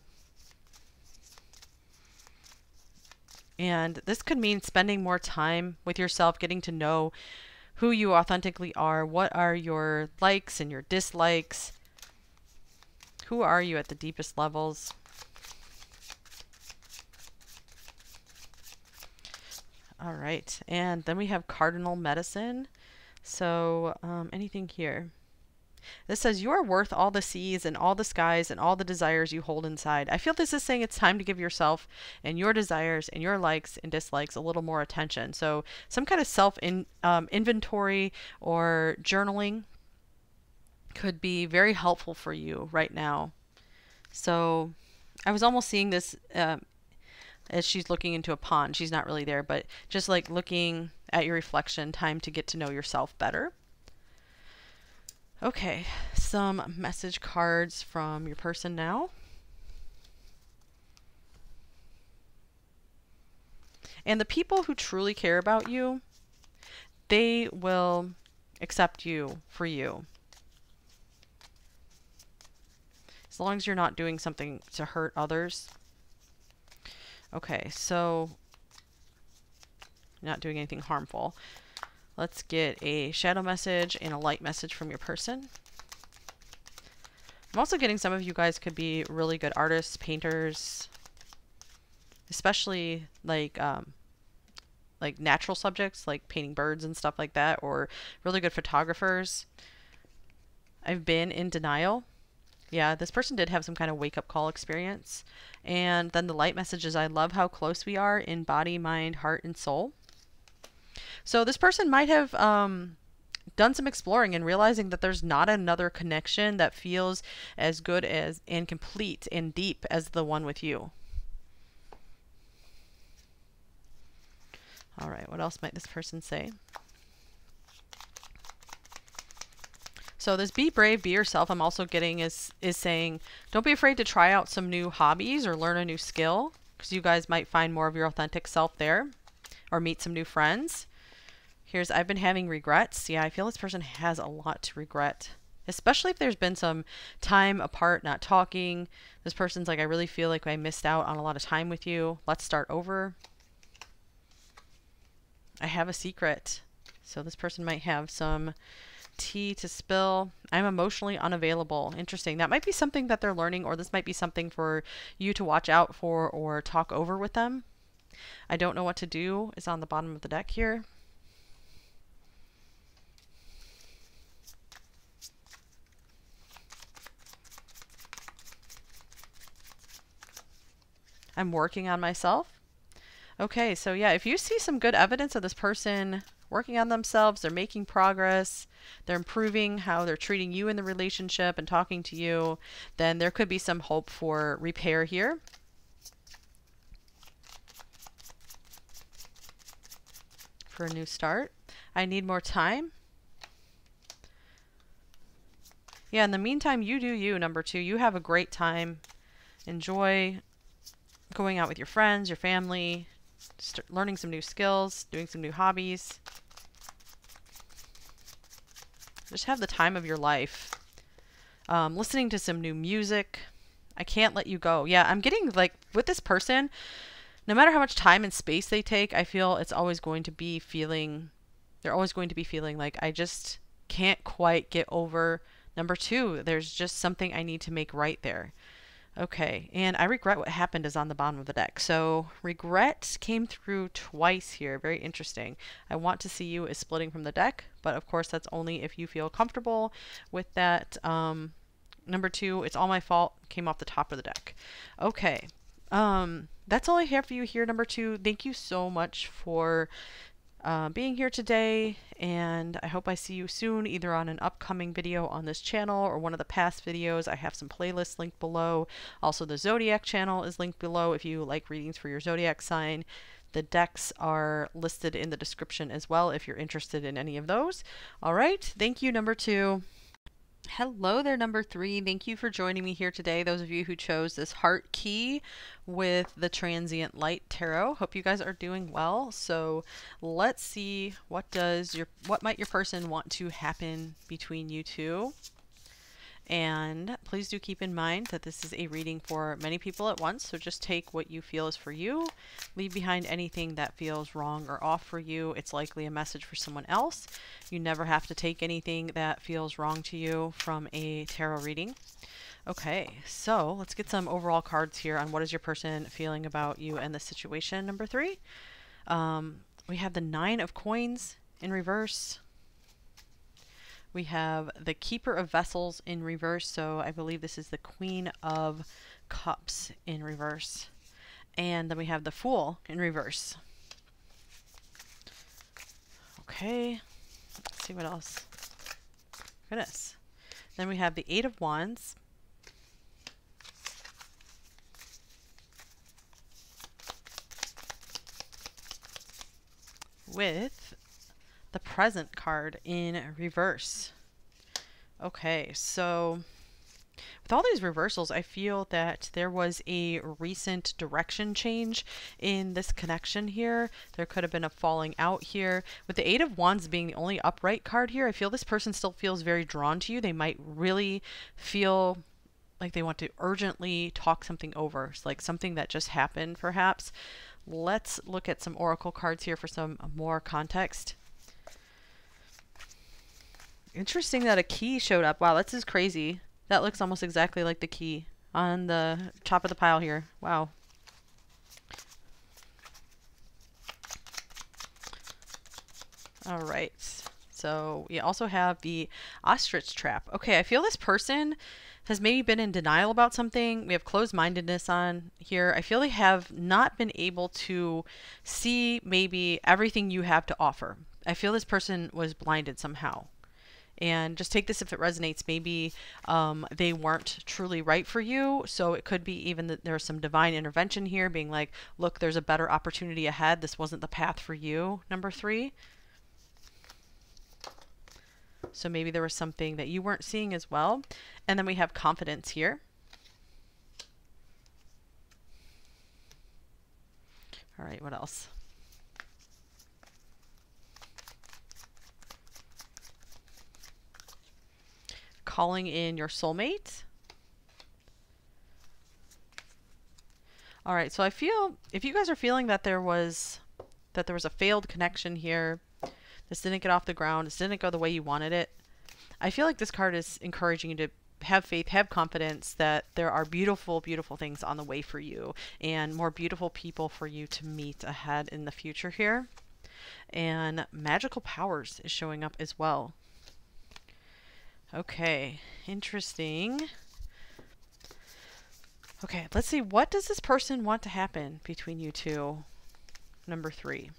And this could mean spending more time with yourself, getting to know who you authentically are. What are your likes and your dislikes? Who are you at the deepest levels? All right. And then we have cardinal medicine. So um, anything here? This says, you are worth all the seas and all the skies and all the desires you hold inside. I feel this is saying it's time to give yourself and your desires and your likes and dislikes a little more attention. So some kind of self in, um, inventory or journaling could be very helpful for you right now. So I was almost seeing this um, as she's looking into a pond. She's not really there, but just like looking at your reflection, time to get to know yourself better. Okay, some message cards from your person now. And the people who truly care about you, they will accept you for you. As long as you're not doing something to hurt others. Okay, so not doing anything harmful. Let's get a shadow message and a light message from your person. I'm also getting some of you guys could be really good artists, painters, especially like um, like natural subjects, like painting birds and stuff like that, or really good photographers. I've been in denial. Yeah, this person did have some kind of wake-up call experience. And then the light message is, I love how close we are in body, mind, heart, and soul. So this person might have um, done some exploring and realizing that there's not another connection that feels as good as and complete and deep as the one with you. All right, what else might this person say? So this be brave, be yourself, I'm also getting is, is saying, don't be afraid to try out some new hobbies or learn a new skill, because you guys might find more of your authentic self there. Or meet some new friends. Here's, I've been having regrets. Yeah, I feel this person has a lot to regret, especially if there's been some time apart, not talking. This person's like, I really feel like I missed out on a lot of time with you. Let's start over. I have a secret. So this person might have some tea to spill. I'm emotionally unavailable. Interesting. That might be something that they're learning, or this might be something for you to watch out for or talk over with them. I don't know what to do is on the bottom of the deck here. I'm working on myself. Okay, so yeah, if you see some good evidence of this person working on themselves, they're making progress, they're improving how they're treating you in the relationship and talking to you, then there could be some hope for repair here. For a new start. I need more time. Yeah, in the meantime, you do you, number two. You have a great time. Enjoy going out with your friends, your family, start learning some new skills, doing some new hobbies. Just have the time of your life. Um, listening to some new music. I can't let you go. Yeah, I'm getting like with this person, no matter how much time and space they take, I feel it's always going to be feeling, they're always going to be feeling like, I just can't quite get over number two. There's just something I need to make right there. Okay, and I regret what happened is on the bottom of the deck. So regret came through twice here. Very interesting. I want to see you is splitting from the deck, but of course that's only if you feel comfortable with that. Um, number two, it's all my fault, came off the top of the deck. Okay. um, that's all I have for you here, number two. Thank you so much for uh, being here today, and I hope I see you soon, either on an upcoming video on this channel or one of the past videos. I have some playlists linked below. Also, the Zodiac channel is linked below if you like readings for your Zodiac sign. The decks are listed in the description as well if you're interested in any of those. All right, thank you, number two. Hello there, number three. Thank you for joining me here today, those of you who chose this heart key with the Transient Light Tarot. Hope you guys are doing well. So let's see, what does your what might your person want to happen between you two? And please do keep in mind that this is a reading for many people at once, so just take what you feel is for you. Leave behind anything that feels wrong or off for you. It's likely a message for someone else. You never have to take anything that feels wrong to you from a tarot reading. Okay, so let's get some overall cards here on what is your person feeling about you and the situation, number three. Um, we have the Nine of Coins in reverse. We have the Keeper of Vessels in reverse, so I believe this is the Queen of Cups in reverse. And then we have the Fool in reverse. Okay, let's see what else. Goodness. Then we have the Eight of Wands. With the Present card in reverse. Okay, so with all these reversals, I feel that there was a recent direction change in this connection here. There could have been a falling out here. With the Eight of Wands being the only upright card here, I feel this person still feels very drawn to you. They might really feel like they want to urgently talk something over, like something that just happened perhaps. Let's look at some oracle cards here for some more context. Interesting that a key showed up. Wow, this is crazy. That looks almost exactly like the key on the top of the pile here. Wow. All right. So we also have the ostrich trap. Okay, I feel this person has maybe been in denial about something. We have closed-mindedness on here. I feel they have not been able to see maybe everything you have to offer. I feel this person was blinded somehow. And just take this if it resonates. Maybe um, they weren't truly right for you. So it could be even that there's some divine intervention here being like, look, there's a better opportunity ahead. This wasn't the path for you, number three. So maybe there was something that you weren't seeing as well. And then we have confidence here. All right, what else? Calling in your soulmate. All right, so I feel if you guys are feeling that there was that there was a failed connection here, this didn't get off the ground, this didn't go the way you wanted it, I feel like this card is encouraging you to have faith, have confidence that there are beautiful, beautiful things on the way for you and more beautiful people for you to meet ahead in the future here. And magical powers is showing up as well. Okay, interesting. Okay, let's see. What does this person want to happen between you two? Number three.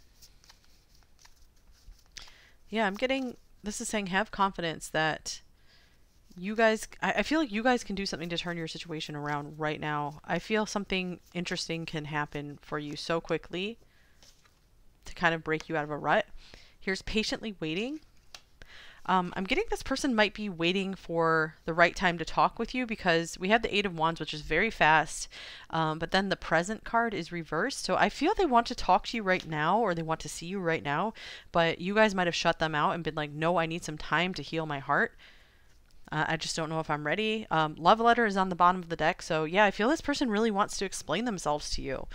Yeah, I'm getting, this is saying have confidence that you guys, I, I feel like you guys can do something to turn your situation around right now. I feel something interesting can happen for you so quickly to kind of break you out of a rut. Here's patiently waiting. Um, I'm getting this person might be waiting for the right time to talk with you because we have the Eight of Wands, which is very fast, um, but then the Present card is reversed. So I feel they want to talk to you right now or they want to see you right now, but you guys might have shut them out and been like, no, I need some time to heal my heart. Uh, I just don't know if I'm ready. Um, love letter is on the bottom of the deck. So yeah, I feel this person really wants to explain themselves to you.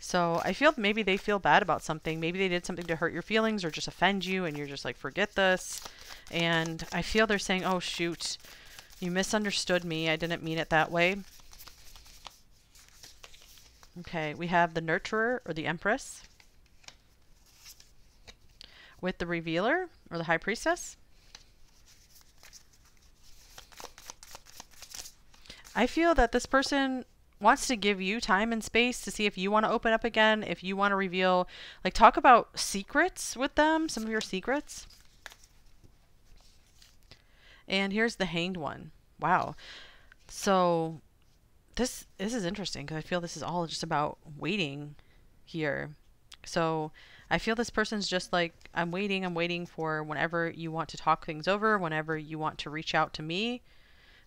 So I feel maybe they feel bad about something. Maybe they did something to hurt your feelings or just offend you and you're just like, forget this. And I feel they're saying, oh shoot, you misunderstood me. I didn't mean it that way. Okay, we have the Nurturer or the Empress with the Revealer or the High Priestess. I feel that this person wants to give you time and space to see if you want to open up again, if you want to reveal, like talk about secrets with them, some of your secrets. And here's the Hanged One. Wow. So this, this is interesting because I feel this is all just about waiting here. So I feel this person's just like, I'm waiting, I'm waiting for whenever you want to talk things over, whenever you want to reach out to me,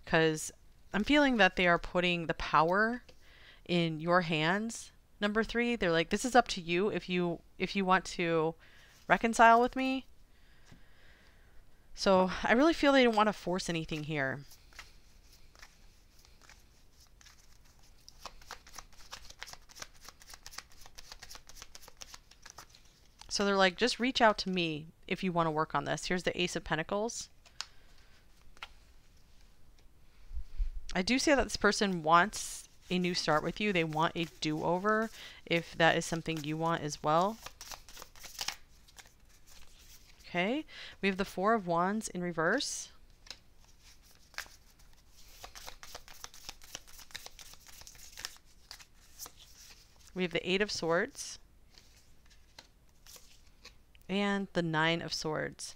because I'm feeling that they are putting the power in your hands. Number three, they're like, this is up to you if you, if you want to reconcile with me. So I really feel they don't want to force anything here. So they're like, just reach out to me if you want to work on this. Here's the Ace of Pentacles. I do say that this person wants a new start with you. They want a do-over if that is something you want as well. Okay, we have the Four of Wands in reverse. We have the Eight of Swords. And the Nine of Swords.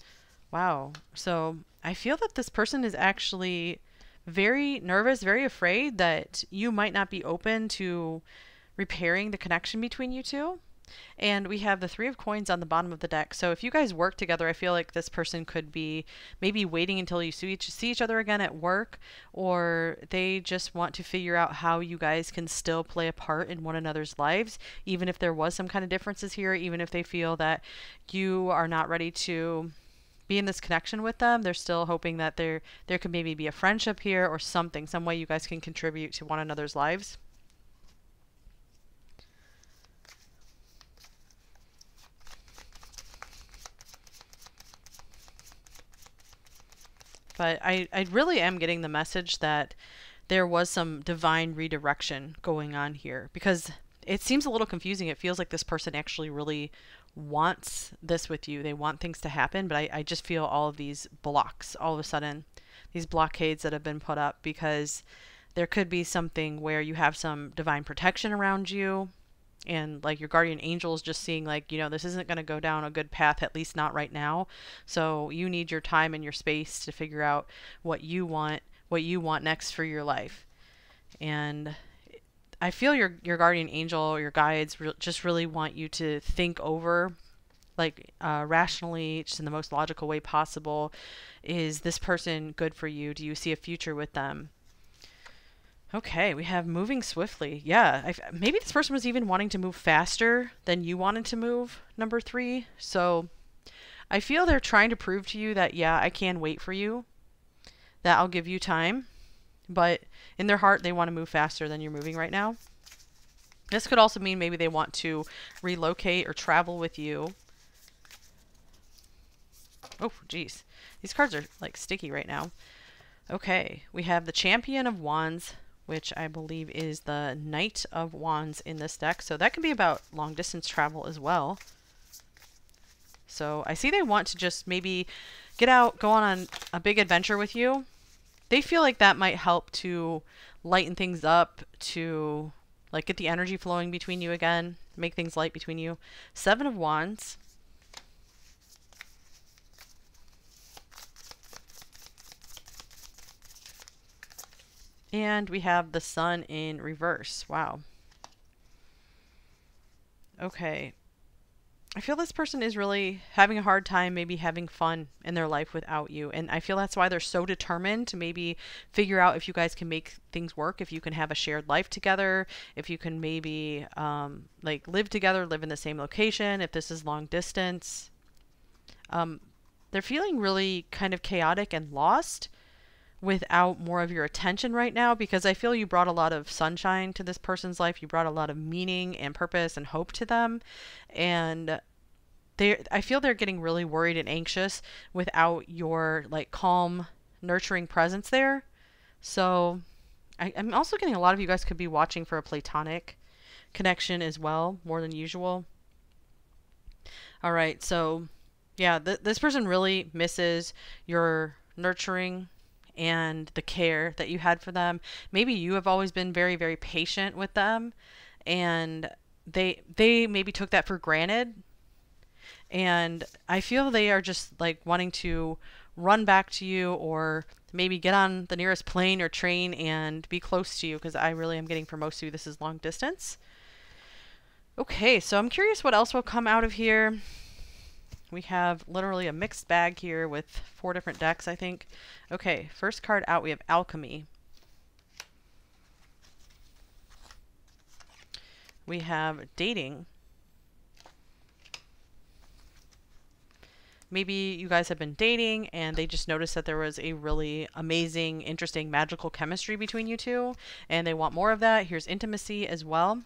Wow. So I feel that this person is actually very nervous, very afraid that you might not be open to repairing the connection between you two. And we have the Three of Coins on the bottom of the deck. So if you guys work together, I feel like this person could be maybe waiting until you see each, see each other again at work, or they just want to figure out how you guys can still play a part in one another's lives, even if there was some kind of differences here, even if they feel that you are not ready to be in this connection with them. They're still hoping that there, there could maybe be a friendship here or something, some way you guys can contribute to one another's lives. But I, I really am getting the message that there was some divine redirection going on here, because it seems a little confusing. It feels like this person actually really wants this with you. They want things to happen, but I, I just feel all of these blocks all of a sudden, these blockades that have been put up, because there could be something where you have some divine protection around you, and like your guardian angels just seeing like, you know, this isn't going to go down a good path, at least not right now. So you need your time and your space to figure out what you want, what you want next for your life. And I feel your, your guardian angel, your guides re just really want you to think over, like uh, rationally, just in the most logical way possible. Is this person good for you? Do you see a future with them? Okay, we have moving swiftly. Yeah, I've, maybe this person was even wanting to move faster than you wanted to move, number three. So I feel they're trying to prove to you that, yeah, I can wait for you, that I'll give you time. But in their heart, they want to move faster than you're moving right now. This could also mean maybe they want to relocate or travel with you. Oh, geez. These cards are like sticky right now. Okay, we have the Champion of Wands, which I believe is the Knight of Wands in this deck. So that can be about long distance travel as well. So I see they want to just maybe get out, go on, on a big adventure with you. They feel like that might help to lighten things up, to like get the energy flowing between you again, make things light between you. Seven of Wands. And we have the Sun in reverse. Wow. Okay. I feel this person is really having a hard time maybe having fun in their life without you. And I feel that's why they're so determined to maybe figure out if you guys can make things work, if you can have a shared life together, if you can maybe um, like live together, live in the same location, if this is long distance. Um, they're feeling really kind of chaotic and lost without more of your attention right now, because I feel you brought a lot of sunshine to this person's life. You brought a lot of meaning and purpose and hope to them. And they, I feel they're getting really worried and anxious without your like calm, nurturing presence there. So I, I'm also getting a lot of you guys could be watching for a platonic connection as well, more than usual. All right. So yeah, th this person really misses your nurturing and the care that you had for them. Maybe you have always been very, very patient with them, and they they maybe took that for granted. And I feel they are just like wanting to run back to you, or maybe get on the nearest plane or train and be close to you, because I really am getting for most of you this is long distance. Okay, so I'm curious what else will come out of here. We have literally a mixed bag here with four different decks, I think. Okay, first card out, we have Alchemy. We have Dating. Maybe you guys have been dating and they just noticed that there was a really amazing, interesting, magical chemistry between you two, and they want more of that. Here's Intimacy as well.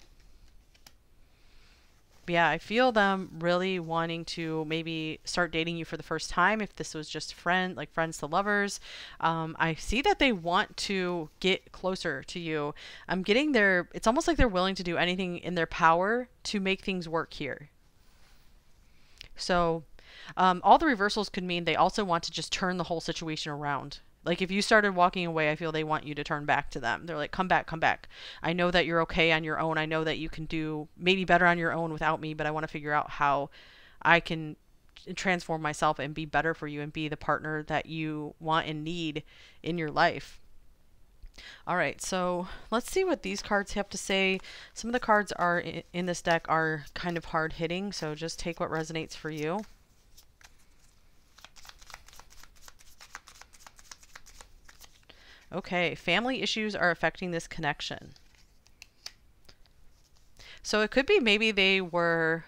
Yeah, I feel them really wanting to maybe start dating you for the first time, if this was just friend, like friends to lovers. Um, I see that they want to get closer to you. I'm getting their, it's almost like they're willing to do anything in their power to make things work here. So um, all the reversals could mean they also want to just turn the whole situation around. Like if you started walking away, I feel they want you to turn back to them. They're like, come back, come back. I know that you're okay on your own. I know that you can do maybe better on your own without me, but I want to figure out how I can transform myself and be better for you and be the partner that you want and need in your life. All right, so let's see what these cards have to say. Some of the cards are in this deck are kind of hard hitting, so just take what resonates for you. Okay, family issues are affecting this connection. So it could be maybe they were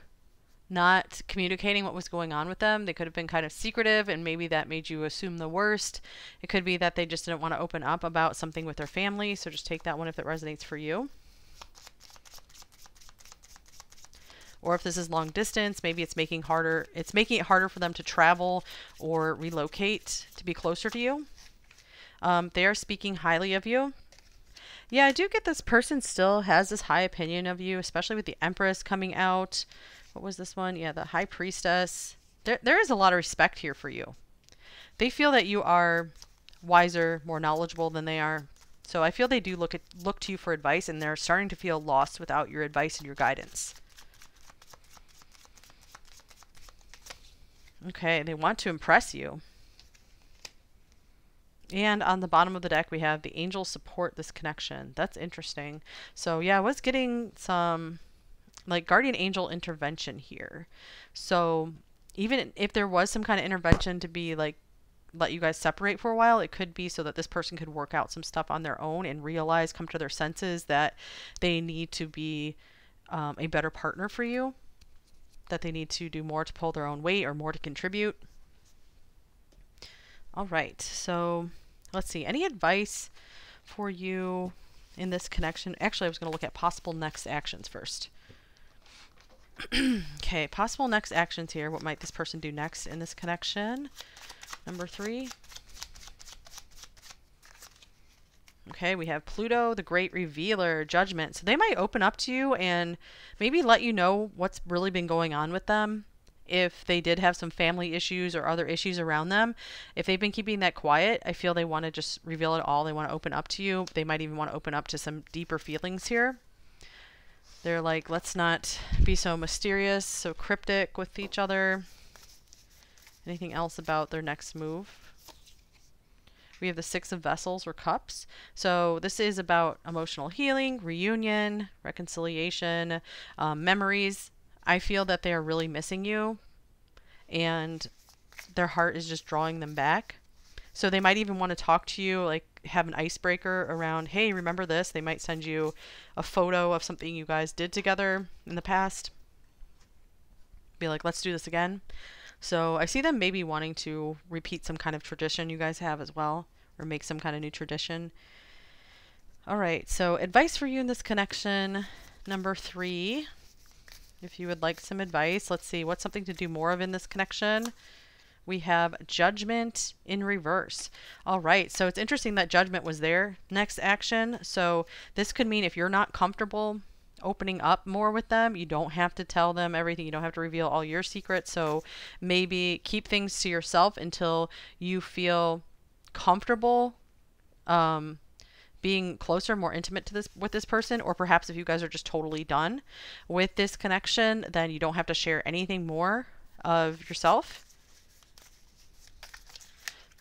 not communicating what was going on with them. They could have been kind of secretive, and maybe that made you assume the worst. It could be that they just didn't want to open up about something with their family. So just take that one if it resonates for you. Or if this is long distance, maybe it's making harder, it's making it harder for them to travel or relocate to be closer to you. Um, they are speaking highly of you. Yeah, I do get this person still has this high opinion of you, especially with the Empress coming out. What was this one? Yeah, the High Priestess. There, there is a lot of respect here for you. They feel that you are wiser, more knowledgeable than they are. So I feel they do look at, look to you for advice, and they're starting to feel lost without your advice and your guidance. Okay, they want to impress you. And on the bottom of the deck, we have the angels support this connection. That's interesting. So yeah, I was getting some like guardian angel intervention here. So even if there was some kind of intervention to be like, let you guys separate for a while, it could be so that this person could work out some stuff on their own and realize, come to their senses that they need to be um, a better partner for you, that they need to do more to pull their own weight or more to contribute. All right, so let's see, any advice for you in this connection? Actually, I was going to look at possible next actions first. Okay, possible next actions here. What might this person do next in this connection? Number three. Okay, we have Pluto, the Great Revealer, Judgment. So they might open up to you and maybe let you know what's really been going on with them. If they did have some family issues or other issues around them, if they've been keeping that quiet, I feel they want to just reveal it all. They want to open up to you. They might even want to open up to some deeper feelings here. They're like, let's not be so mysterious, so cryptic with each other. Anything else about their next move? We have the Six of Vessels or Cups. So this is about emotional healing, reunion, reconciliation, um, memories. I feel that they are really missing you, and their heart is just drawing them back. So they might even want to talk to you, like have an icebreaker around, hey, remember this? They might send you a photo of something you guys did together in the past. Be like, let's do this again. So I see them maybe wanting to repeat some kind of tradition you guys have as well, or make some kind of new tradition. All right, so advice for you in this connection, number three. If you would like some advice, let's see, what's something to do more of in this connection? We have Judgment in reverse. All right, so it's interesting that Judgment was their next action. So this could mean if you're not comfortable opening up more with them, you don't have to tell them everything. You don't have to reveal all your secrets. So maybe keep things to yourself until you feel comfortable um, being closer, more intimate to this with this person, or perhaps if you guys are just totally done with this connection, then you don't have to share anything more of yourself.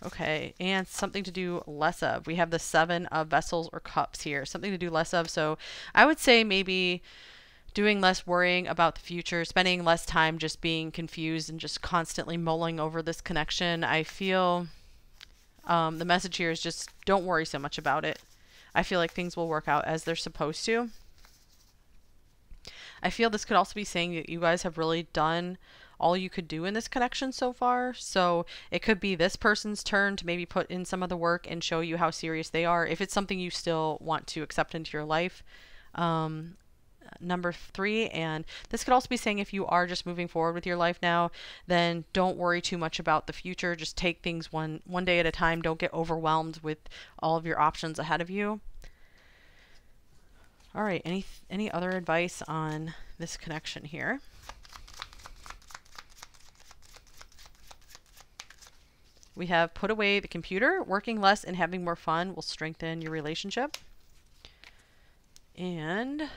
Okay, and something to do less of. We have the seven of vessels or cups here. Something to do less of. So I would say maybe doing less worrying about the future, spending less time just being confused and just constantly mulling over this connection. I feel um, the message here is just don't worry so much about it. I feel like things will work out as they're supposed to. I feel this could also be saying that you guys have really done all you could do in this connection so far. So it could be this person's turn to maybe put in some of the work and show you how serious they are, if it's something you still want to accept into your life. Um, number three, and this could also be saying if you are just moving forward with your life now, then don't worry too much about the future. Just take things one, one day at a time. Don't get overwhelmed with all of your options ahead of you. All right, any, any other advice on this connection here? We have put away the computer, working less and having more fun will strengthen your relationship. And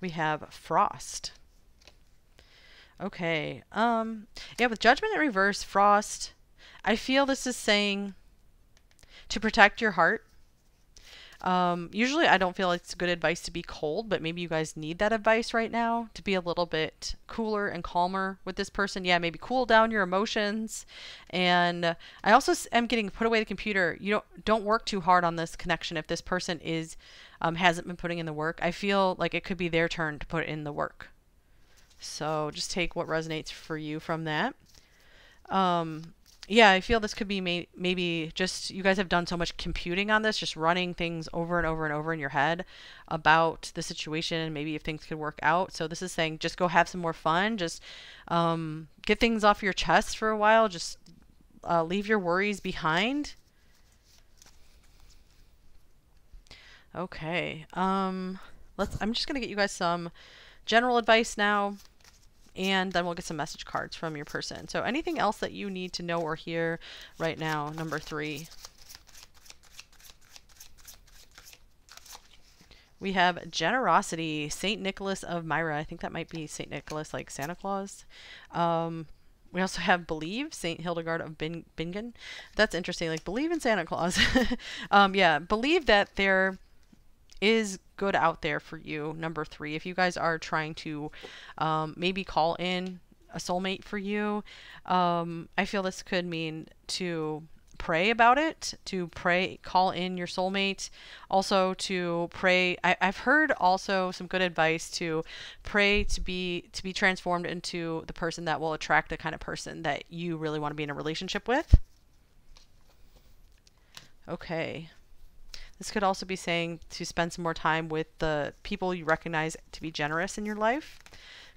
we have frost. Okay. Um, yeah, with judgment in reverse, frost, I feel this is saying to protect your heart. Um, usually I don't feel it's good advice to be cold, but maybe you guys need that advice right now to be a little bit cooler and calmer with this person. Yeah, maybe cool down your emotions. And I also am getting put away the computer. You don't, don't work too hard on this connection if this person is, um, hasn't been putting in the work. I feel like it could be their turn to put in the work. So just take what resonates for you from that. Um, Yeah, I feel this could be may maybe just you guys have done so much computing on this, just running things over and over and over in your head about the situation and maybe if things could work out. So this is saying just go have some more fun. Just um, get things off your chest for a while. Just uh, leave your worries behind. Okay, um, let's. I'm just going to get you guys some general advice now, and then we'll get some message cards from your person. So anything else that you need to know or hear right now, number three. We have generosity, Saint Nicholas of Myra. I think that might be Saint Nicholas, like Santa Claus. Um, we also have believe, Saint Hildegard of Bin Bingen. That's interesting, like believe in Santa Claus. um, yeah, believe that there is good out there for you. Number three, if you guys are trying to um, maybe call in a soulmate for you, um, I feel this could mean to pray about it, to pray, call in your soulmate, also to pray. I, I've heard also some good advice to pray to be to be transformed into the person that will attract the kind of person that you really want to be in a relationship with. Okay. This could also be saying to spend some more time with the people you recognize to be generous in your life,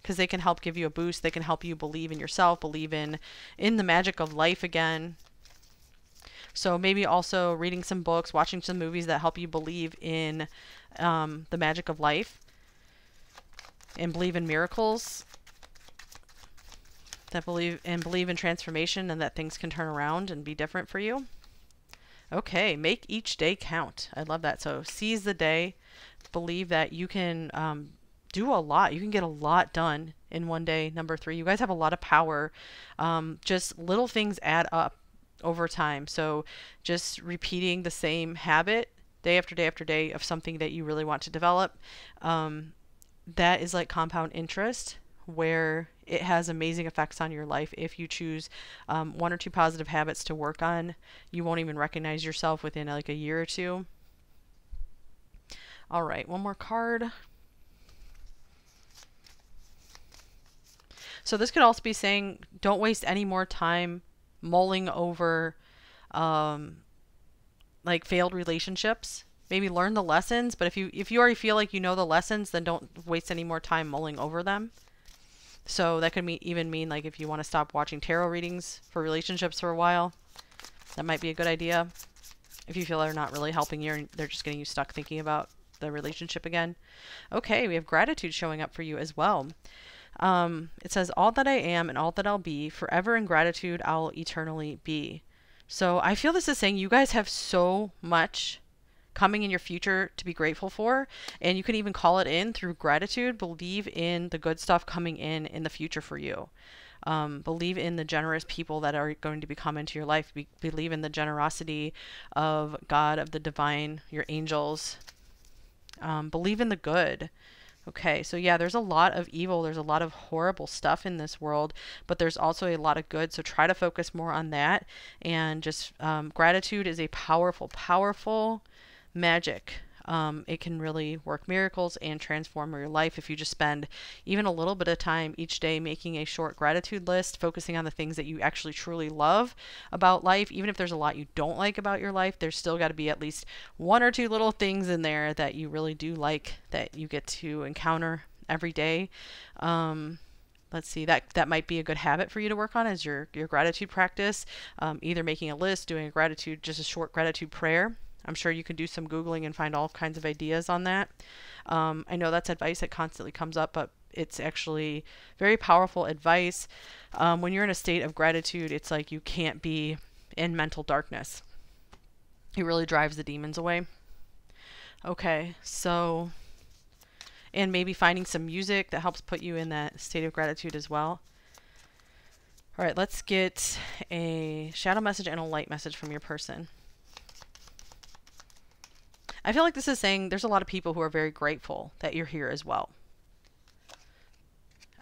because they can help give you a boost. They can help you believe in yourself, believe in, in the magic of life again. So maybe also reading some books, watching some movies that help you believe in um, the magic of life and believe in miracles, that believe and believe in transformation and that things can turn around and be different for you. Okay, make each day count. I love that. So seize the day. Believe that you can um, do a lot. You can get a lot done in one day. Number three, you guys have a lot of power. Um, just little things add up over time. So just repeating the same habit day after day after day of something that you really want to develop. Um, that is like compound interest, where it has amazing effects on your life. If you choose um, one or two positive habits to work on, you won't even recognize yourself within like a year or two. All right, one more card. So this could also be saying, don't waste any more time mulling over um, like failed relationships. Maybe learn the lessons, but if you, if you already feel like you know the lessons, then don't waste any more time mulling over them. So that could mean, even mean like if you want to stop watching tarot readings for relationships for a while, that might be a good idea. If you feel they're not really helping you and they're just getting you stuck thinking about the relationship again. Okay, we have gratitude showing up for you as well. Um, it says, all that I am and all that I'll be, forever in gratitude I'll eternally be. So I feel this is saying you guys have so much coming in your future to be grateful for, and you can even call it in through gratitude. Believe in the good stuff coming in in the future for you. Um, believe in the generous people that are going to be coming into your life. Be believe in the generosity of God, of the divine, your angels. Um, believe in the good. Okay, so yeah, there's a lot of evil. There's a lot of horrible stuff in this world, but there's also a lot of good. So try to focus more on that. And just um, gratitude is a powerful, powerful magic. Um, it can really work miracles and transform your life if you just spend even a little bit of time each day making a short gratitude list, focusing on the things that you actually truly love about life. Even if there's a lot you don't like about your life, there's still got to be at least one or two little things in there that you really do like that you get to encounter every day. Um, Let's see, that, that might be a good habit for you to work on is your, your gratitude practice, um, either making a list, doing a gratitude, just a short gratitude prayer. I'm sure you can do some Googling and find all kinds of ideas on that. Um, I know that's advice that constantly comes up, but it's actually very powerful advice. Um, when you're in a state of gratitude, it's like you can't be in mental darkness. It really drives the demons away. Okay, so, and maybe finding some music that helps put you in that state of gratitude as well. All right, let's get a shadow message and a light message from your person. I feel like this is saying there's a lot of people who are very grateful that you're here as well.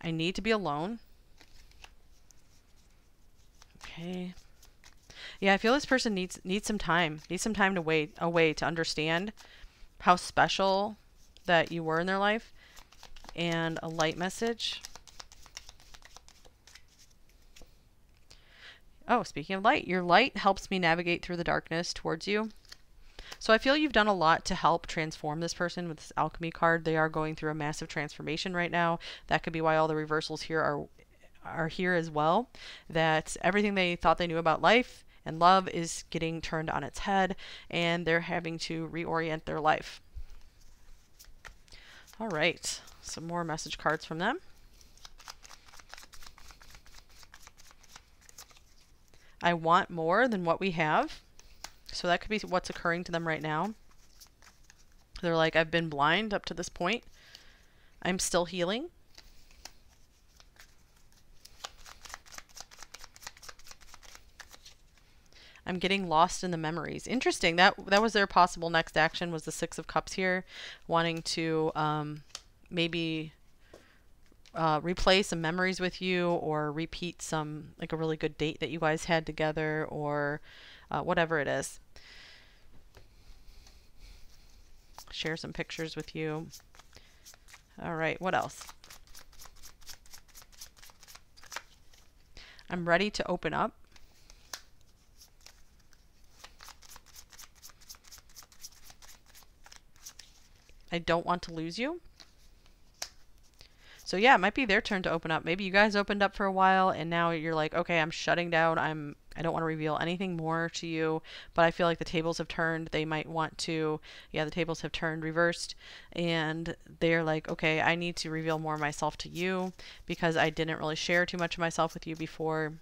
I need to be alone. Okay. Yeah, I feel this person needs needs some time. Needs some time to wait away to understand how special that you were in their life. And a light message. Oh, speaking of light, your light helps me navigate through the darkness towards you. So I feel you've done a lot to help transform this person with this alchemy card. They are going through a massive transformation right now. That could be why all the reversals here are are here as well. That everything they thought they knew about life and love is getting turned on its head, and they're having to reorient their life. All right, some more message cards from them. I want more than what we have. So that could be what's occurring to them right now. They're like, I've been blind up to this point. I'm still healing. I'm getting lost in the memories. Interesting. That that was their possible next action was the Six of Cups here, wanting to um, maybe uh, replay some memories with you or repeat some, like a really good date that you guys had together or uh, whatever it is. Share some pictures with you. All right, what else? I'm ready to open up. I don't want to lose you. So yeah, it might be their turn to open up. Maybe you guys opened up for a while and now you're like, okay, I'm shutting down. I'm I don't want to reveal anything more to you, but I feel like the tables have turned. They might want to, yeah, the tables have turned, reversed, and they're like, okay, I need to reveal more of myself to you because I didn't really share too much of myself with you before.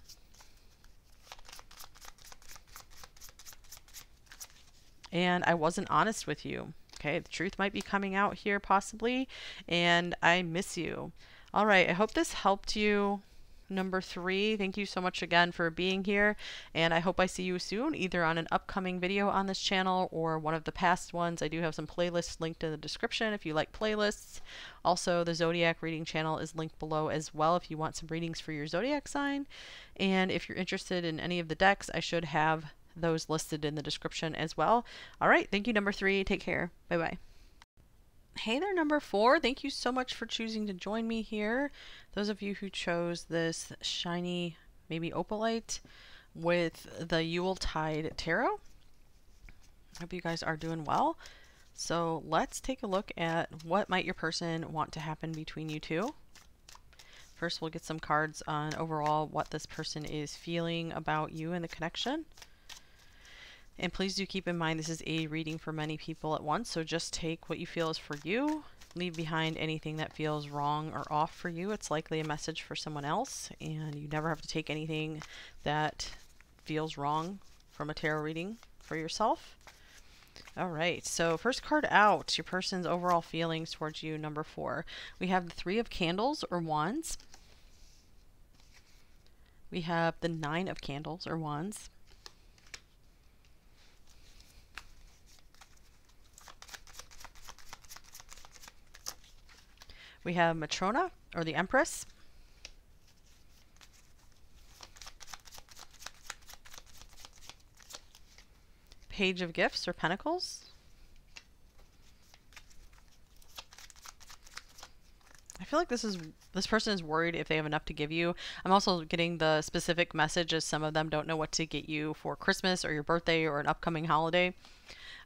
And I wasn't honest with you. Okay, the truth might be coming out here possibly, and I miss you. All right, I hope this helped you. Number three, thank you so much again for being here, and I hope I see you soon, either on an upcoming video on this channel or one of the past ones. I do have some playlists linked in the description if you like playlists. Also, the Zodiac reading channel is linked below as well if you want some readings for your Zodiac sign. And if you're interested in any of the decks, I should have those listed in the description as well. All right, thank you, number three. Take care. Bye-bye. Hey there, number four. Thank you so much for choosing to join me here. Those of you who chose this shiny, maybe opalite with the Yuletide Tarot. I hope you guys are doing well. So let's take a look at what might your person want to happen between you two. First, we'll get some cards on overall what this person is feeling about you and the connection. And please do keep in mind, this is a reading for many people at once, so just take what you feel is for you leave behind anything that feels wrong or off for you. It's likely a message for someone else, and you never have to take anything that feels wrong from a tarot reading for yourself. All right, so first card out, your person's overall feelings towards you, number four. We have the Three of Candles or Wands. We have the Nine of Candles or Wands. We have Matrona or the Empress. Page of Gifts or Pentacles. I feel like this is this person is worried if they have enough to give you. I'm also getting the specific message as some of them don't know what to get you for Christmas or your birthday or an upcoming holiday.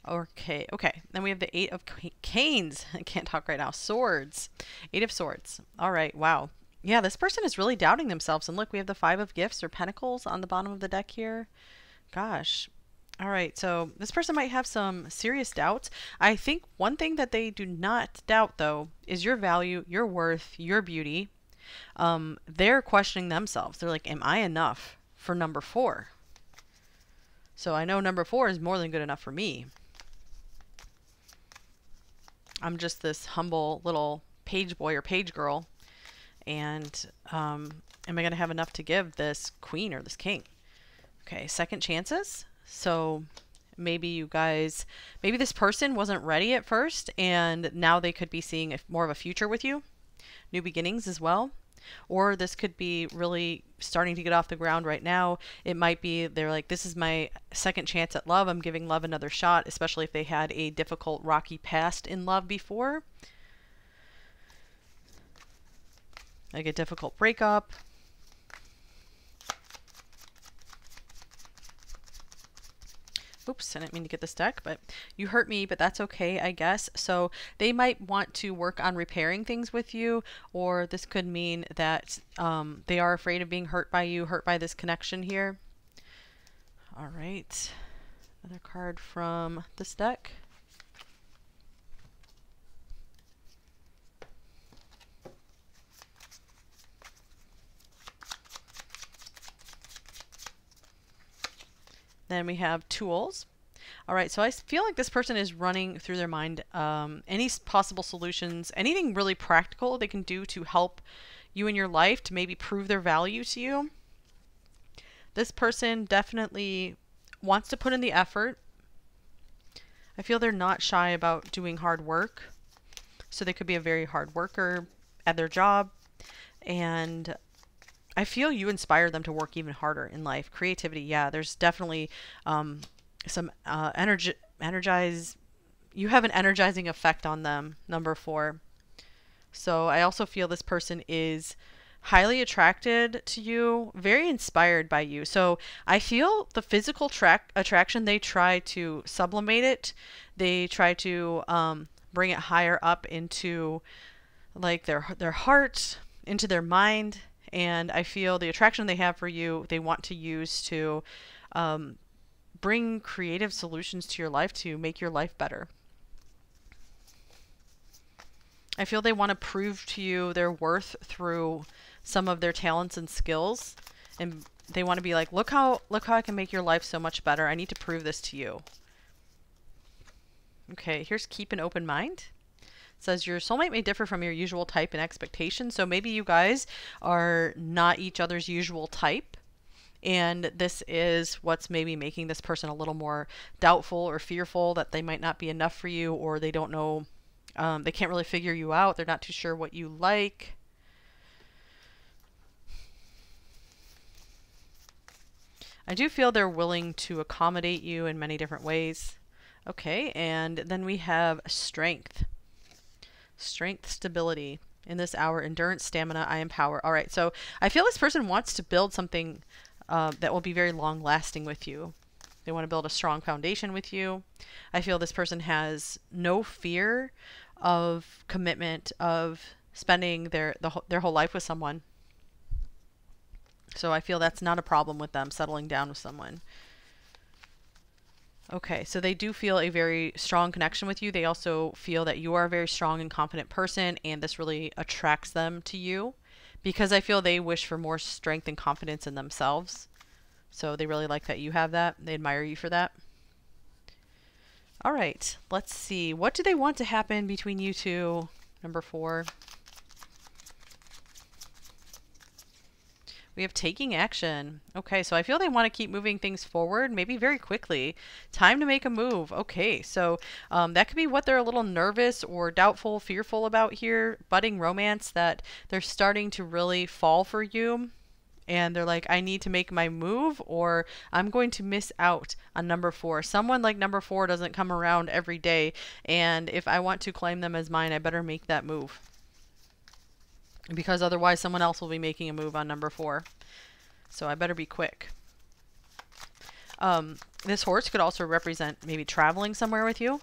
Okay, okay. Then we have the Eight of Canes. I can't talk right now. Swords. Eight of Swords. All right, wow. Yeah, this person is really doubting themselves. And look, we have the Five of Gifts or Pentacles on the bottom of the deck here. Gosh. All right, so this person might have some serious doubts. I think one thing that they do not doubt, though, is your value, your worth, your beauty. Um, they're questioning themselves. They're like, am I enough for number four? So I know number four is more than good enough for me. I'm just this humble little page boy or page girl. And um, am I going to have enough to give this queen or this king? Okay, second chances. So maybe you guys, maybe this person wasn't ready at first and now they could be seeing a, more of a future with you. New beginnings as well. Or this could be really starting to get off the ground right now. It might be they're like, this is my second chance at love. I'm giving love another shot, especially if they had a difficult, rocky past in love before. Like a difficult breakup. Oops, I didn't mean to get this deck, but you hurt me, but that's okay, I guess. So they might want to work on repairing things with you, or this could mean that um, they are afraid of being hurt by you, hurt by this connection here. All right, another card from this deck. Then we have Tools. All right, so I feel like this person is running through their mind um, any possible solutions, anything really practical they can do to help you in your life, to maybe prove their value to you. This person definitely wants to put in the effort. I feel they're not shy about doing hard work. So they could be a very hard worker at their job. And I feel you inspire them to work even harder in life. Creativity, yeah, there's definitely um, some uh, energy, energize, you have an energizing effect on them, number four. So I also feel this person is highly attracted to you, very inspired by you. So I feel the physical track attraction, they try to sublimate it. They try to um, bring it higher up into like their, their heart, into their mind. And I feel the attraction they have for you, they want to use to um, bring creative solutions to your life to make your life better. I feel they want to prove to you their worth through some of their talents and skills. And they want to be like, look how, look how I can make your life so much better. I need to prove this to you. Okay, here's Keep an Open Mind. Says your soulmate may differ from your usual type and expectations. So maybe you guys are not each other's usual type. And this is what's maybe making this person a little more doubtful or fearful that they might not be enough for you, or they don't know, um, they can't really figure you out. They're not too sure what you like. I do feel they're willing to accommodate you in many different ways. Okay, and then we have Strength. Strength, stability. In this hour, endurance, stamina, I am power. All right, so I feel this person wants to build something uh, that will be very long lasting with you. They want to build a strong foundation with you. I feel this person has no fear of commitment, of spending their, the, their whole life with someone. So I feel that's not a problem with them, settling down with someone. Okay, so they do feel a very strong connection with you. They also feel that you are a very strong and confident person, and this really attracts them to you, because I feel they wish for more strength and confidence in themselves. So they really like that you have that. They admire you for that. All right, let's see. What do they want to happen between you two? Number four. We have taking action. Okay, so I feel they want to keep moving things forward, maybe very quickly. Time to make a move. Okay, so um, that could be what they're a little nervous or doubtful, fearful about here. Budding romance, that they're starting to really fall for you. And they're like, I need to make my move or I'm going to miss out on number four. Someone like number four doesn't come around every day. And if I want to claim them as mine, I better make that move, because otherwise someone else will be making a move on number four. So I better be quick. Um, this horse could also represent maybe traveling somewhere with you.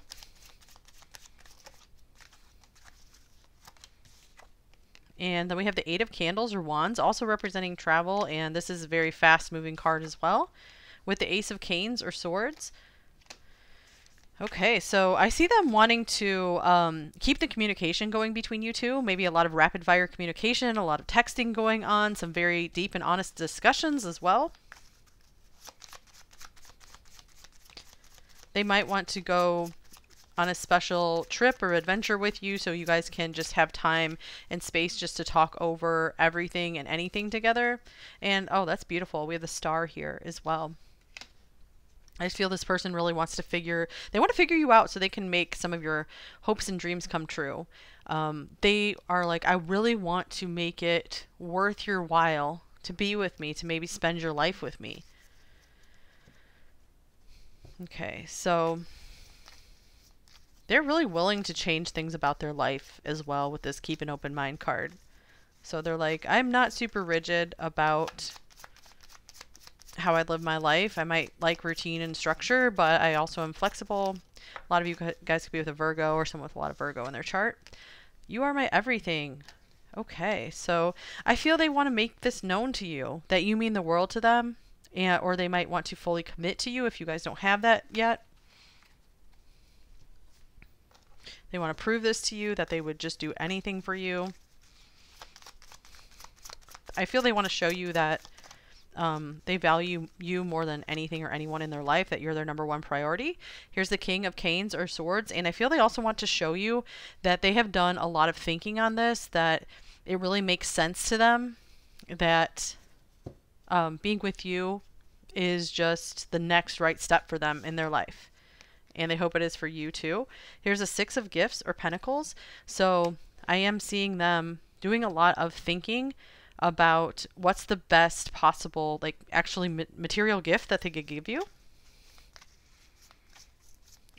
And then we have the Eight of Candles or Wands, also representing travel. And this is a very fast moving card as well, with the Ace of Canes or Swords. Okay, so I see them wanting to um, keep the communication going between you two. Maybe a lot of rapid fire communication, a lot of texting going on, some very deep and honest discussions as well. They might want to go on a special trip or adventure with you, so you guys can just have time and space just to talk over everything and anything together. And oh, that's beautiful. We have the Star here as well. I just feel this person really wants to figure, they want to figure you out so they can make some of your hopes and dreams come true. Um, they are like, I really want to make it worth your while to be with me, to maybe spend your life with me. Okay, so they're really willing to change things about their life as well with this keep an open mind card. So they're like, I'm not super rigid about how I live my life. I might like routine and structure, but I also am flexible. A lot of you guys could be with a Virgo or someone with a lot of Virgo in their chart. You are my everything. Okay, so I feel they want to make this known to you, that you mean the world to them, and, or they might want to fully commit to you if you guys don't have that yet. They want to prove this to you, that they would just do anything for you. I feel they want to show you that Um, they value you more than anything or anyone in their life, that you're their number one priority. Here's the King of Canes or Swords. And I feel they also want to show you that they have done a lot of thinking on this, that it really makes sense to them, that um, being with you is just the next right step for them in their life. And they hope it is for you too. Here's a Six of Gifts or Pentacles. So I am seeing them doing a lot of thinking about what's the best possible, like actually ma- material gift that they could give you,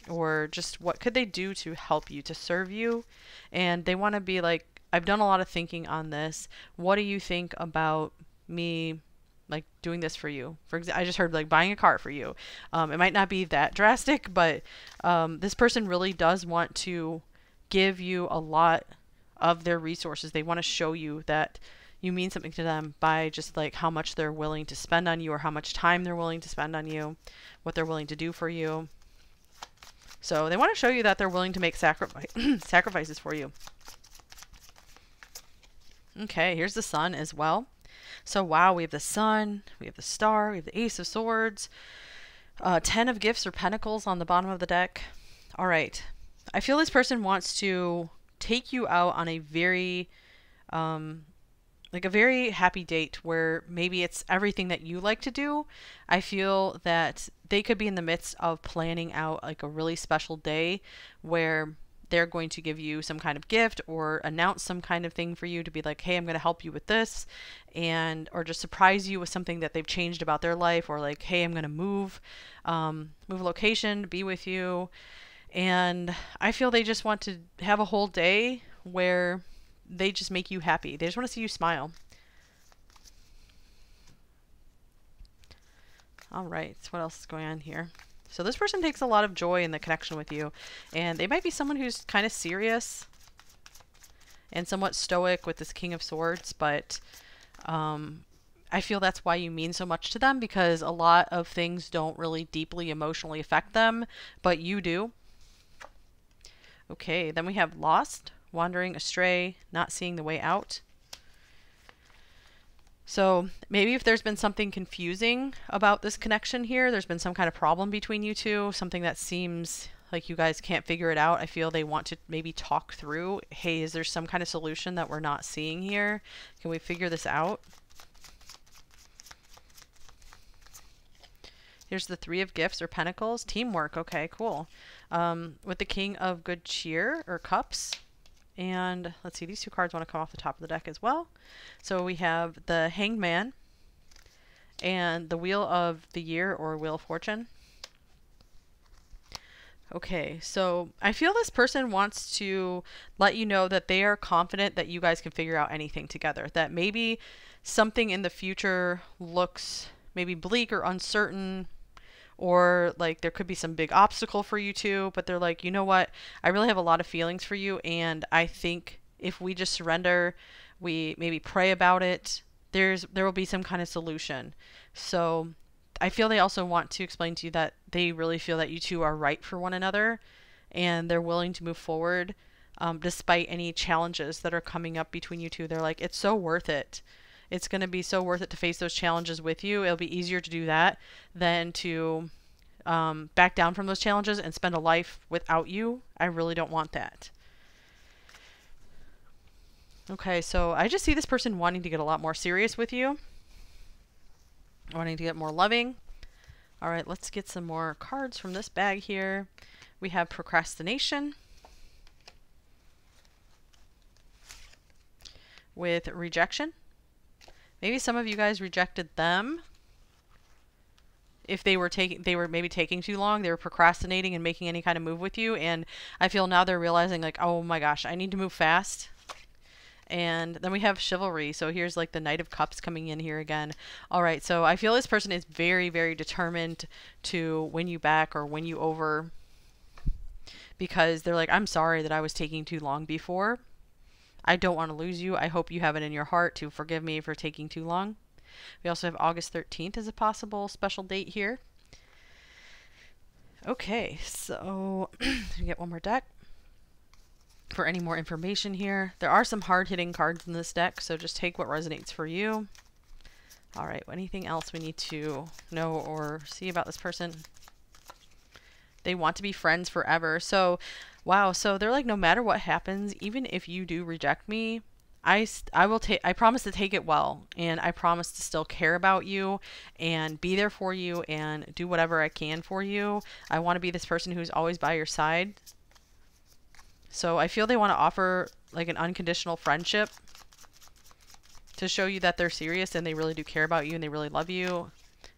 or just what could they do to help you, to serve you. And they want to be like, I've done a lot of thinking on this. What do you think about me like doing this for you? For example, I just heard like buying a car for you. Um, it might not be that drastic, but um, this person really does want to give you a lot of their resources. They want to show you that you mean something to them by just like how much they're willing to spend on you, or how much time they're willing to spend on you, what they're willing to do for you. So they want to show you that they're willing to make sacrifice sacrifices for you. Okay, here's the Sun as well. So wow, we have the Sun, we have the Star, we have the Ace of Swords, uh, Ten of Gifts or Pentacles on the bottom of the deck. All right, I feel this person wants to take you out on a very... Um, like a very happy date where maybe it's everything that you like to do. I feel that they could be in the midst of planning out like a really special day where they're going to give you some kind of gift or announce some kind of thing for you to be like, hey, I'm going to help you with this, and or just surprise you with something that they've changed about their life, or like, hey, I'm going to move, um, move location to be with you. And I feel they just want to have a whole day where they just make you happy. They just want to see you smile. All right, so what else is going on here? So this person takes a lot of joy in the connection with you, and they might be someone who's kind of serious and somewhat stoic with this King of Swords, but um, I feel that's why you mean so much to them, because a lot of things don't really deeply emotionally affect them, but you do. Okay, then we have lost, wandering astray, not seeing the way out. So maybe if there's been something confusing about this connection here, there's been some kind of problem between you two, something that seems like you guys can't figure it out. I feel they want to maybe talk through, hey, is there some kind of solution that we're not seeing here? Can we figure this out? Here's the Three of Gifts or Pentacles. Teamwork. Okay, cool. Um, with the King of Good Cheer or Cups. And let's see, these two cards want to come off the top of the deck as well. So we have the Hanged Man and the Wheel of the Year or Wheel of Fortune. Okay, so I feel this person wants to let you know that they are confident that you guys can figure out anything together, that maybe something in the future looks maybe bleak or uncertain, or like there could be some big obstacle for you two, but they're like, you know what, I really have a lot of feelings for you, and I think if we just surrender, we maybe pray about it, there's there will be some kind of solution. So I feel they also want to explain to you that they really feel that you two are right for one another, and they're willing to move forward um, despite any challenges that are coming up between you two. They're like, it's so worth it. It's going to be so worth it to face those challenges with you. It'll be easier to do that than to um, back down from those challenges and spend a life without you. I really don't want that. Okay, so I just see this person wanting to get a lot more serious with you, wanting to get more loving. All right, let's get some more cards from this bag here. We have procrastination with rejection. Maybe some of you guys rejected them. If they were taking, they were maybe taking too long, they were procrastinating and making any kind of move with you. And I feel now they're realizing like, oh my gosh, I need to move fast. And then we have chivalry. So here's like the Knight of Cups coming in here again. All right. So I feel this person is very, very determined to win you back or win you over, because they're like, I'm sorry that I was taking too long before. I don't want to lose you. I hope you have it in your heart to forgive me for taking too long. We also have August thirteenth as a possible special date here. Okay, so we get one more deck for any more information here. There are some hard-hitting cards in this deck, so just take what resonates for you. All right, anything else we need to know or see about this person? They want to be friends forever. So, wow. So they're like, no matter what happens, even if you do reject me, I, I will take, I promise to take it well. And I promise to still care about you and be there for you and do whatever I can for you. I want to be this person who's always by your side. So I feel they want to offer like an unconditional friendship to show you that they're serious and they really do care about you and they really love you,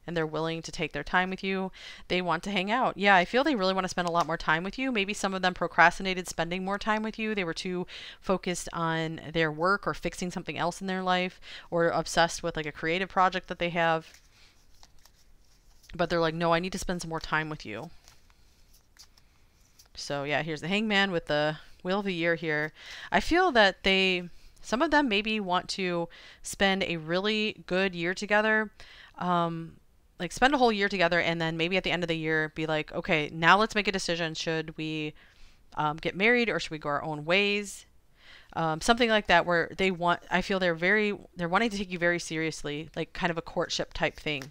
and they're willing to take their time with you. They want to hang out. Yeah, I feel they really want to spend a lot more time with you. Maybe some of them procrastinated spending more time with you. They were too focused on their work or fixing something else in their life, or obsessed with like a creative project that they have. But they're like, no, I need to spend some more time with you. So yeah, here's the Hangman with the Wheel of the Year here. I feel that they, some of them maybe want to spend a really good year together. Um, like spend a whole year together, and then maybe at the end of the year be like, okay, now let's make a decision. Should we um, get married, or should we go our own ways? Um, something like that, where they want, I feel they're very, they're wanting to take you very seriously, like kind of a courtship type thing.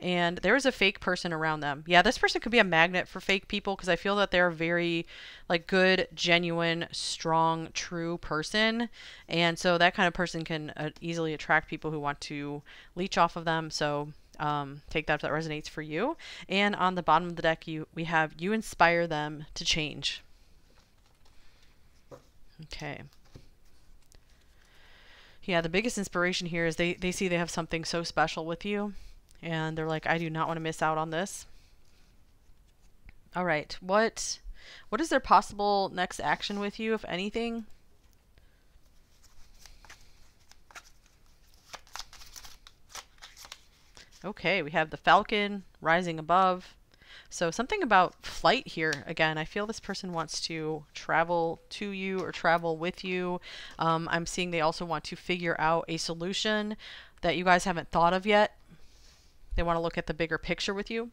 And there is a fake person around them. Yeah, this person could be a magnet for fake people, because I feel that they're a very like good, genuine, strong, true person. And so that kind of person can uh, easily attract people who want to leech off of them. So um, take that if that resonates for you. And on the bottom of the deck, you we have you inspire them to change. Okay. Yeah, the biggest inspiration here is they, they see they have something so special with you. And they're like, I do not want to miss out on this. All right. What, what is their possible next action with you, if anything? Okay. We have the Falcon rising above. So something about flight here. Again, I feel this person wants to travel to you or travel with you. Um, I'm seeing they also want to figure out a solution that you guys haven't thought of yet. They want to look at the bigger picture with you.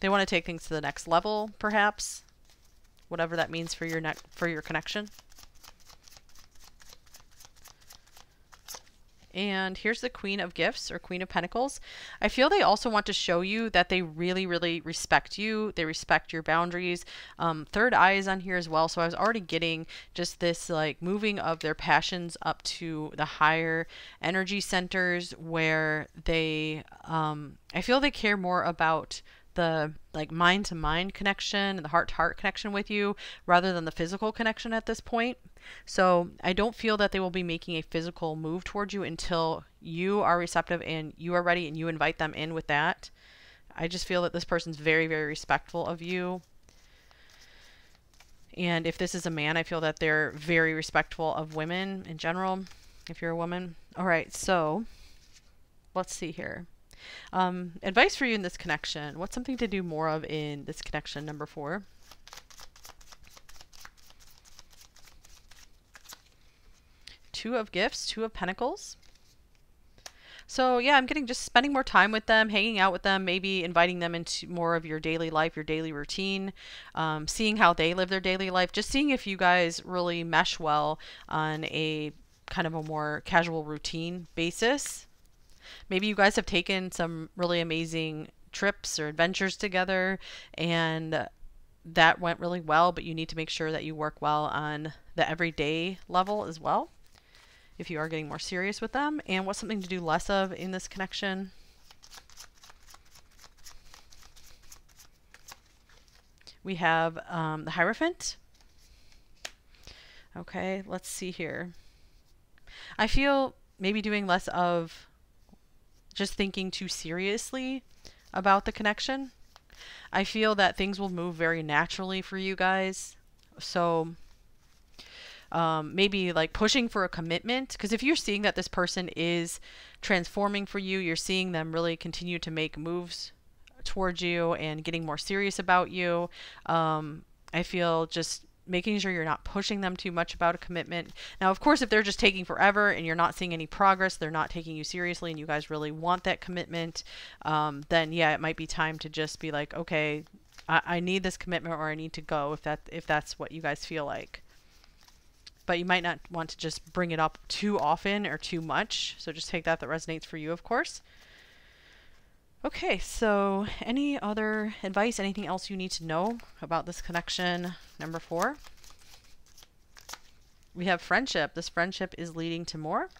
They want to take things to the next level, perhaps. Whatever that means for your ne- for your connection. And here's the Queen of Gifts or Queen of Pentacles. I feel they also want to show you that they really, really respect you. They respect your boundaries. Um, third eye is on here as well. So I was already getting just this like moving of their passions up to the higher energy centers where they, um, I feel they care more about the like mind to mind connection and the heart to heart connection with you rather than the physical connection at this point. So I don't feel that they will be making a physical move towards you until you are receptive and you are ready and you invite them in with that. I just feel that this person's very, very respectful of you. And if this is a man, I feel that they're very respectful of women in general, if you're a woman. All right, so let's see here. Um, advice for you in this connection. What's something to do more of in this connection, number four? Two of Gifts, Two of Pentacles. So yeah, I'm getting just spending more time with them, hanging out with them, maybe inviting them into more of your daily life, your daily routine, um, seeing how they live their daily life, just seeing if you guys really mesh well on a kind of a more casual routine basis. Maybe you guys have taken some really amazing trips or adventures together and that went really well, but you need to make sure that you work well on the everyday level as well if you are getting more serious with them. And what's something to do less of in this connection? We have um, the Hierophant. Okay, let's see here. I feel maybe doing less of just thinking too seriously about the connection. I feel that things will move very naturally for you guys. So um, maybe like pushing for a commitment, because if you're seeing that this person is transforming for you, you're seeing them really continue to make moves towards you and getting more serious about you. Um, I feel just making sure you're not pushing them too much about a commitment. Now, of course, if they're just taking forever and you're not seeing any progress, they're not taking you seriously and you guys really want that commitment, um, then yeah, it might be time to just be like, okay, I, I need this commitment or I need to go if that if that's what you guys feel like. But you might not want to just bring it up too often or too much. So just take that that resonates for you, of course. Okay, so any other advice, anything else you need to know about this connection? Number four, we have friendship. This friendship is leading to more.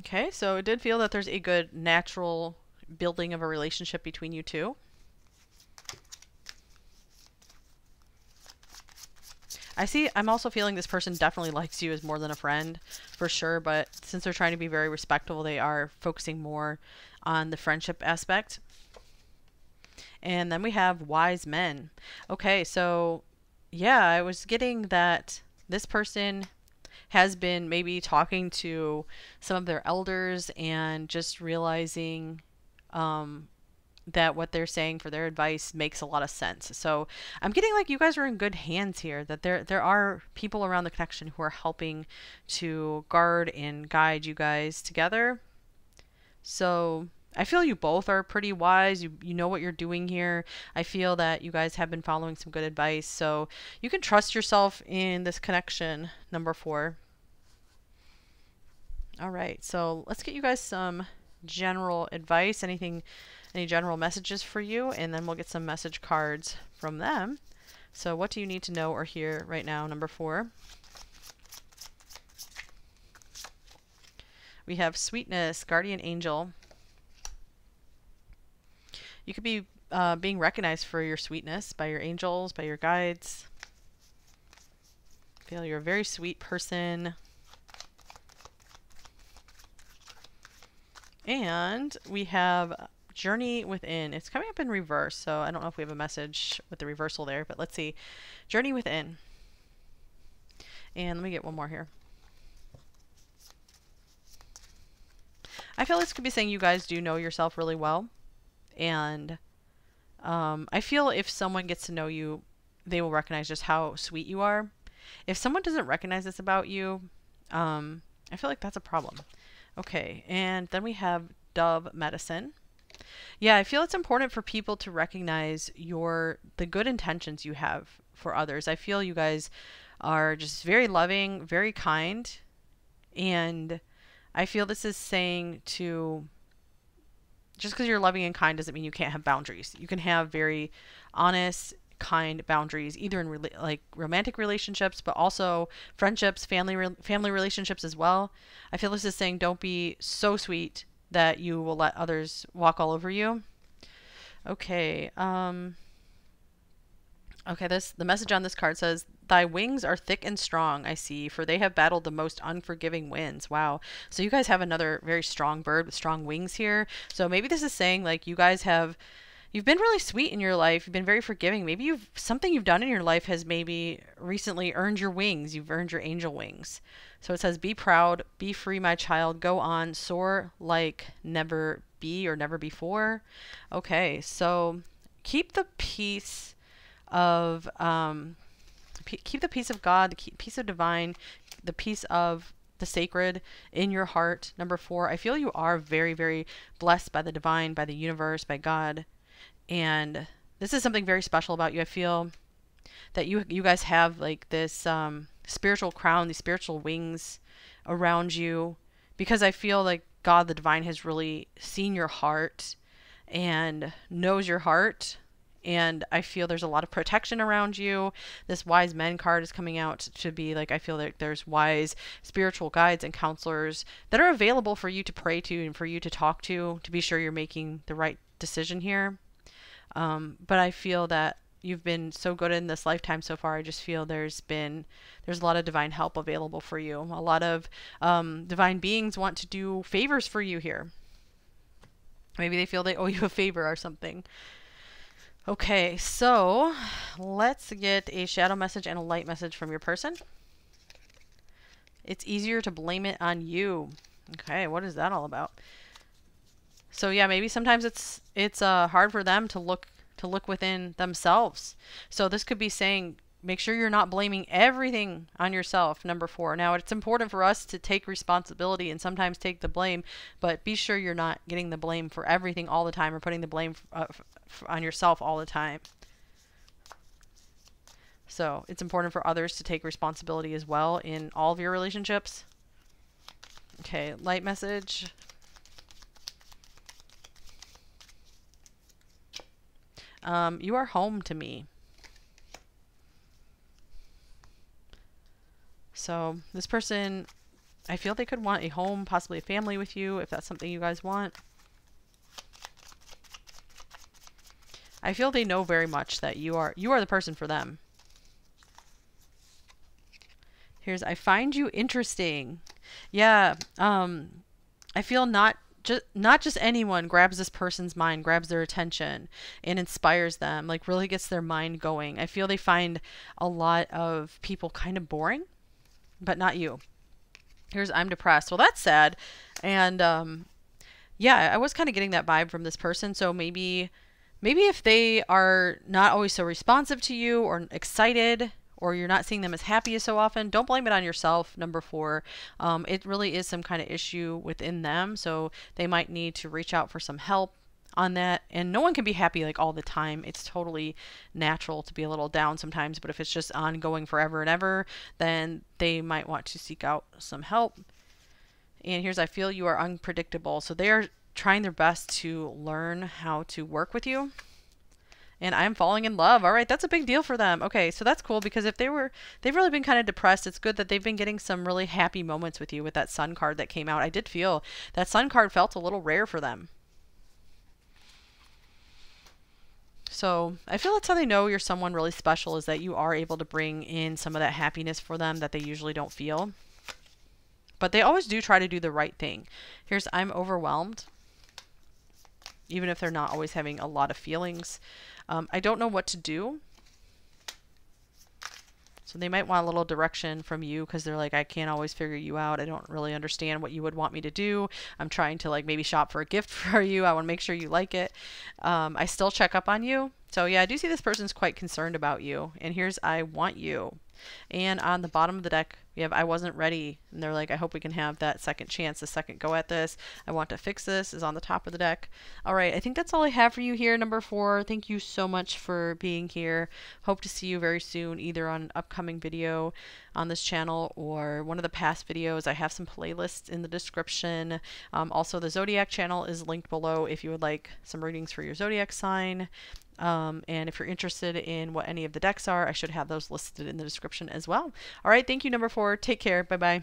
Okay, so it did feel that there's a good natural building of a relationship between you two. I see, I'm also feeling this person definitely likes you as more than a friend for sure, but since they're trying to be very respectful, they are focusing more on the friendship aspect. And then we have Wise Men. Okay, so yeah, I was getting that this person has been maybe talking to some of their elders and just realizing um, that what they're saying for their advice makes a lot of sense. So I'm getting like you guys are in good hands here, that there there are people around the connection who are helping to guard and guide you guys together. So I feel you both are pretty wise. You, you know what you're doing here. I feel that you guys have been following some good advice. So you can trust yourself in this connection, number four. All right, so let's get you guys some general advice, anything any general messages for you, and then we'll get some message cards from them. So what do you need to know or hear right now, number four? We have Sweetness, Guardian Angel. You could be uh, being recognized for your sweetness by your angels, by your guides. I feel you're a very sweet person. And we have Journey Within. It's coming up in reverse, so I don't know if we have a message with the reversal there, but let's see. Journey Within. And let me get one more here. I feel this could be saying you guys do know yourself really well. And um, I feel if someone gets to know you, they will recognize just how sweet you are. If someone doesn't recognize this about you, um, I feel like that's a problem. Okay, and then we have Dove Medicine. Yeah, I feel it's important for people to recognize your the good intentions you have for others. I feel you guys are just very loving, very kind, and I feel this is saying to, just because you're loving and kind doesn't mean you can't have boundaries. You can have very honest, kind boundaries, either in re like romantic relationships, but also friendships, family re family relationships as well. I feel this is saying don't be so sweet that you will let others walk all over you. Okay. Um, okay. This, the message on this card says, "Thy wings are thick and strong, I see, for they have battled the most unforgiving winds." Wow. So you guys have another very strong bird with strong wings here. So maybe this is saying, like, you guys have, you've been really sweet in your life. You've been very forgiving. Maybe you've, something you've done in your life has maybe recently earned your wings. You've earned your angel wings. So it says, "Be proud, be free, my child. Go on, soar like never be or never before." Okay. So keep the peace of, um, keep the peace of God, the peace of divine, the peace of the sacred in your heart. Number four, I feel you are very, very blessed by the divine, by the universe, by God. And this is something very special about you. I feel that you, you guys have like this, um, spiritual crown, these spiritual wings around you, because I feel like God, the divine, has really seen your heart and knows your heart. And I feel there's a lot of protection around you. This wise men card is coming out to be like, I feel like there's wise spiritual guides and counselors that are available for you to pray to and for you to talk to, to be sure you're making the right decision here. Um, but I feel that you've been so good in this lifetime so far. I just feel there's been, there's a lot of divine help available for you. A lot of, um, divine beings want to do favors for you here. Maybe they feel they owe you a favor or something. Okay, so let's get a shadow message and a light message from your person. "It's easier to blame it on you." Okay, what is that all about? So yeah, maybe sometimes it's it's uh, hard for them to look to look within themselves. So this could be saying, make sure you're not blaming everything on yourself. Number four. Now, it's important for us to take responsibility and sometimes take the blame, but be sure you're not getting the blame for everything all the time or putting the blame uh, on yourself all the time. So it's important for others to take responsibility as well in all of your relationships. Okay, light message. Um, "you are home to me." So this person, I feel they could want a home, possibly a family with you, if that's something you guys want. I feel they know very much that you are, you are the person for them. Here's, "I find you interesting." Yeah. Um, I feel not, Just, not just anyone grabs this person's mind, grabs their attention and inspires them, like really gets their mind going. I feel they find a lot of people kind of boring, but not you. Here's, "I'm depressed." Well, that's sad. And um, yeah, I was kind of getting that vibe from this person. So maybe, maybe if they are not always so responsive to you or excited, or you're not seeing them as happy as so often, don't blame it on yourself. Number four, um, it really is some kind of issue within them. So they might need to reach out for some help on that. And no one can be happy like all the time. It's totally natural to be a little down sometimes, but if it's just ongoing forever and ever, then they might want to seek out some help. And here's, "I feel you are unpredictable." So they are trying their best to learn how to work with you. And "I'm falling in love." All right. That's a big deal for them. Okay. So that's cool, because if they were, they've really been kind of depressed, it's good that they've been getting some really happy moments with you with that sun card that came out. I did feel that sun card felt a little rare for them. So I feel that's how they know you're someone really special, is that you are able to bring in some of that happiness for them that they usually don't feel, but they always do try to do the right thing. Here's, "I'm overwhelmed," even if they're not always having a lot of feelings. Um, "I don't know what to do." So they might want a little direction from you, because they're like, I can't always figure you out. I don't really understand what you would want me to do. I'm trying to like maybe shop for a gift for you. I want to make sure you like it. Um, I still check up on you. So yeah, I do see this person's quite concerned about you. And here's I want you. And on the bottom of the deck, we have I wasn't ready. And they're like, I hope we can have that second chance, the second go at this. I want to fix this is on the top of the deck. All right, I think that's all I have for you here, number four. Thank you so much for being here. Hope to see you very soon, either on an upcoming video on this channel or one of the past videos. I have some playlists in the description. Um, also, the Zodiac channel is linked below if you would like some readings for your Zodiac sign. Um, and if you're interested in what any of the decks are, I should have those listed in the description as well. All right, thank you, number four. Take care. Bye-bye.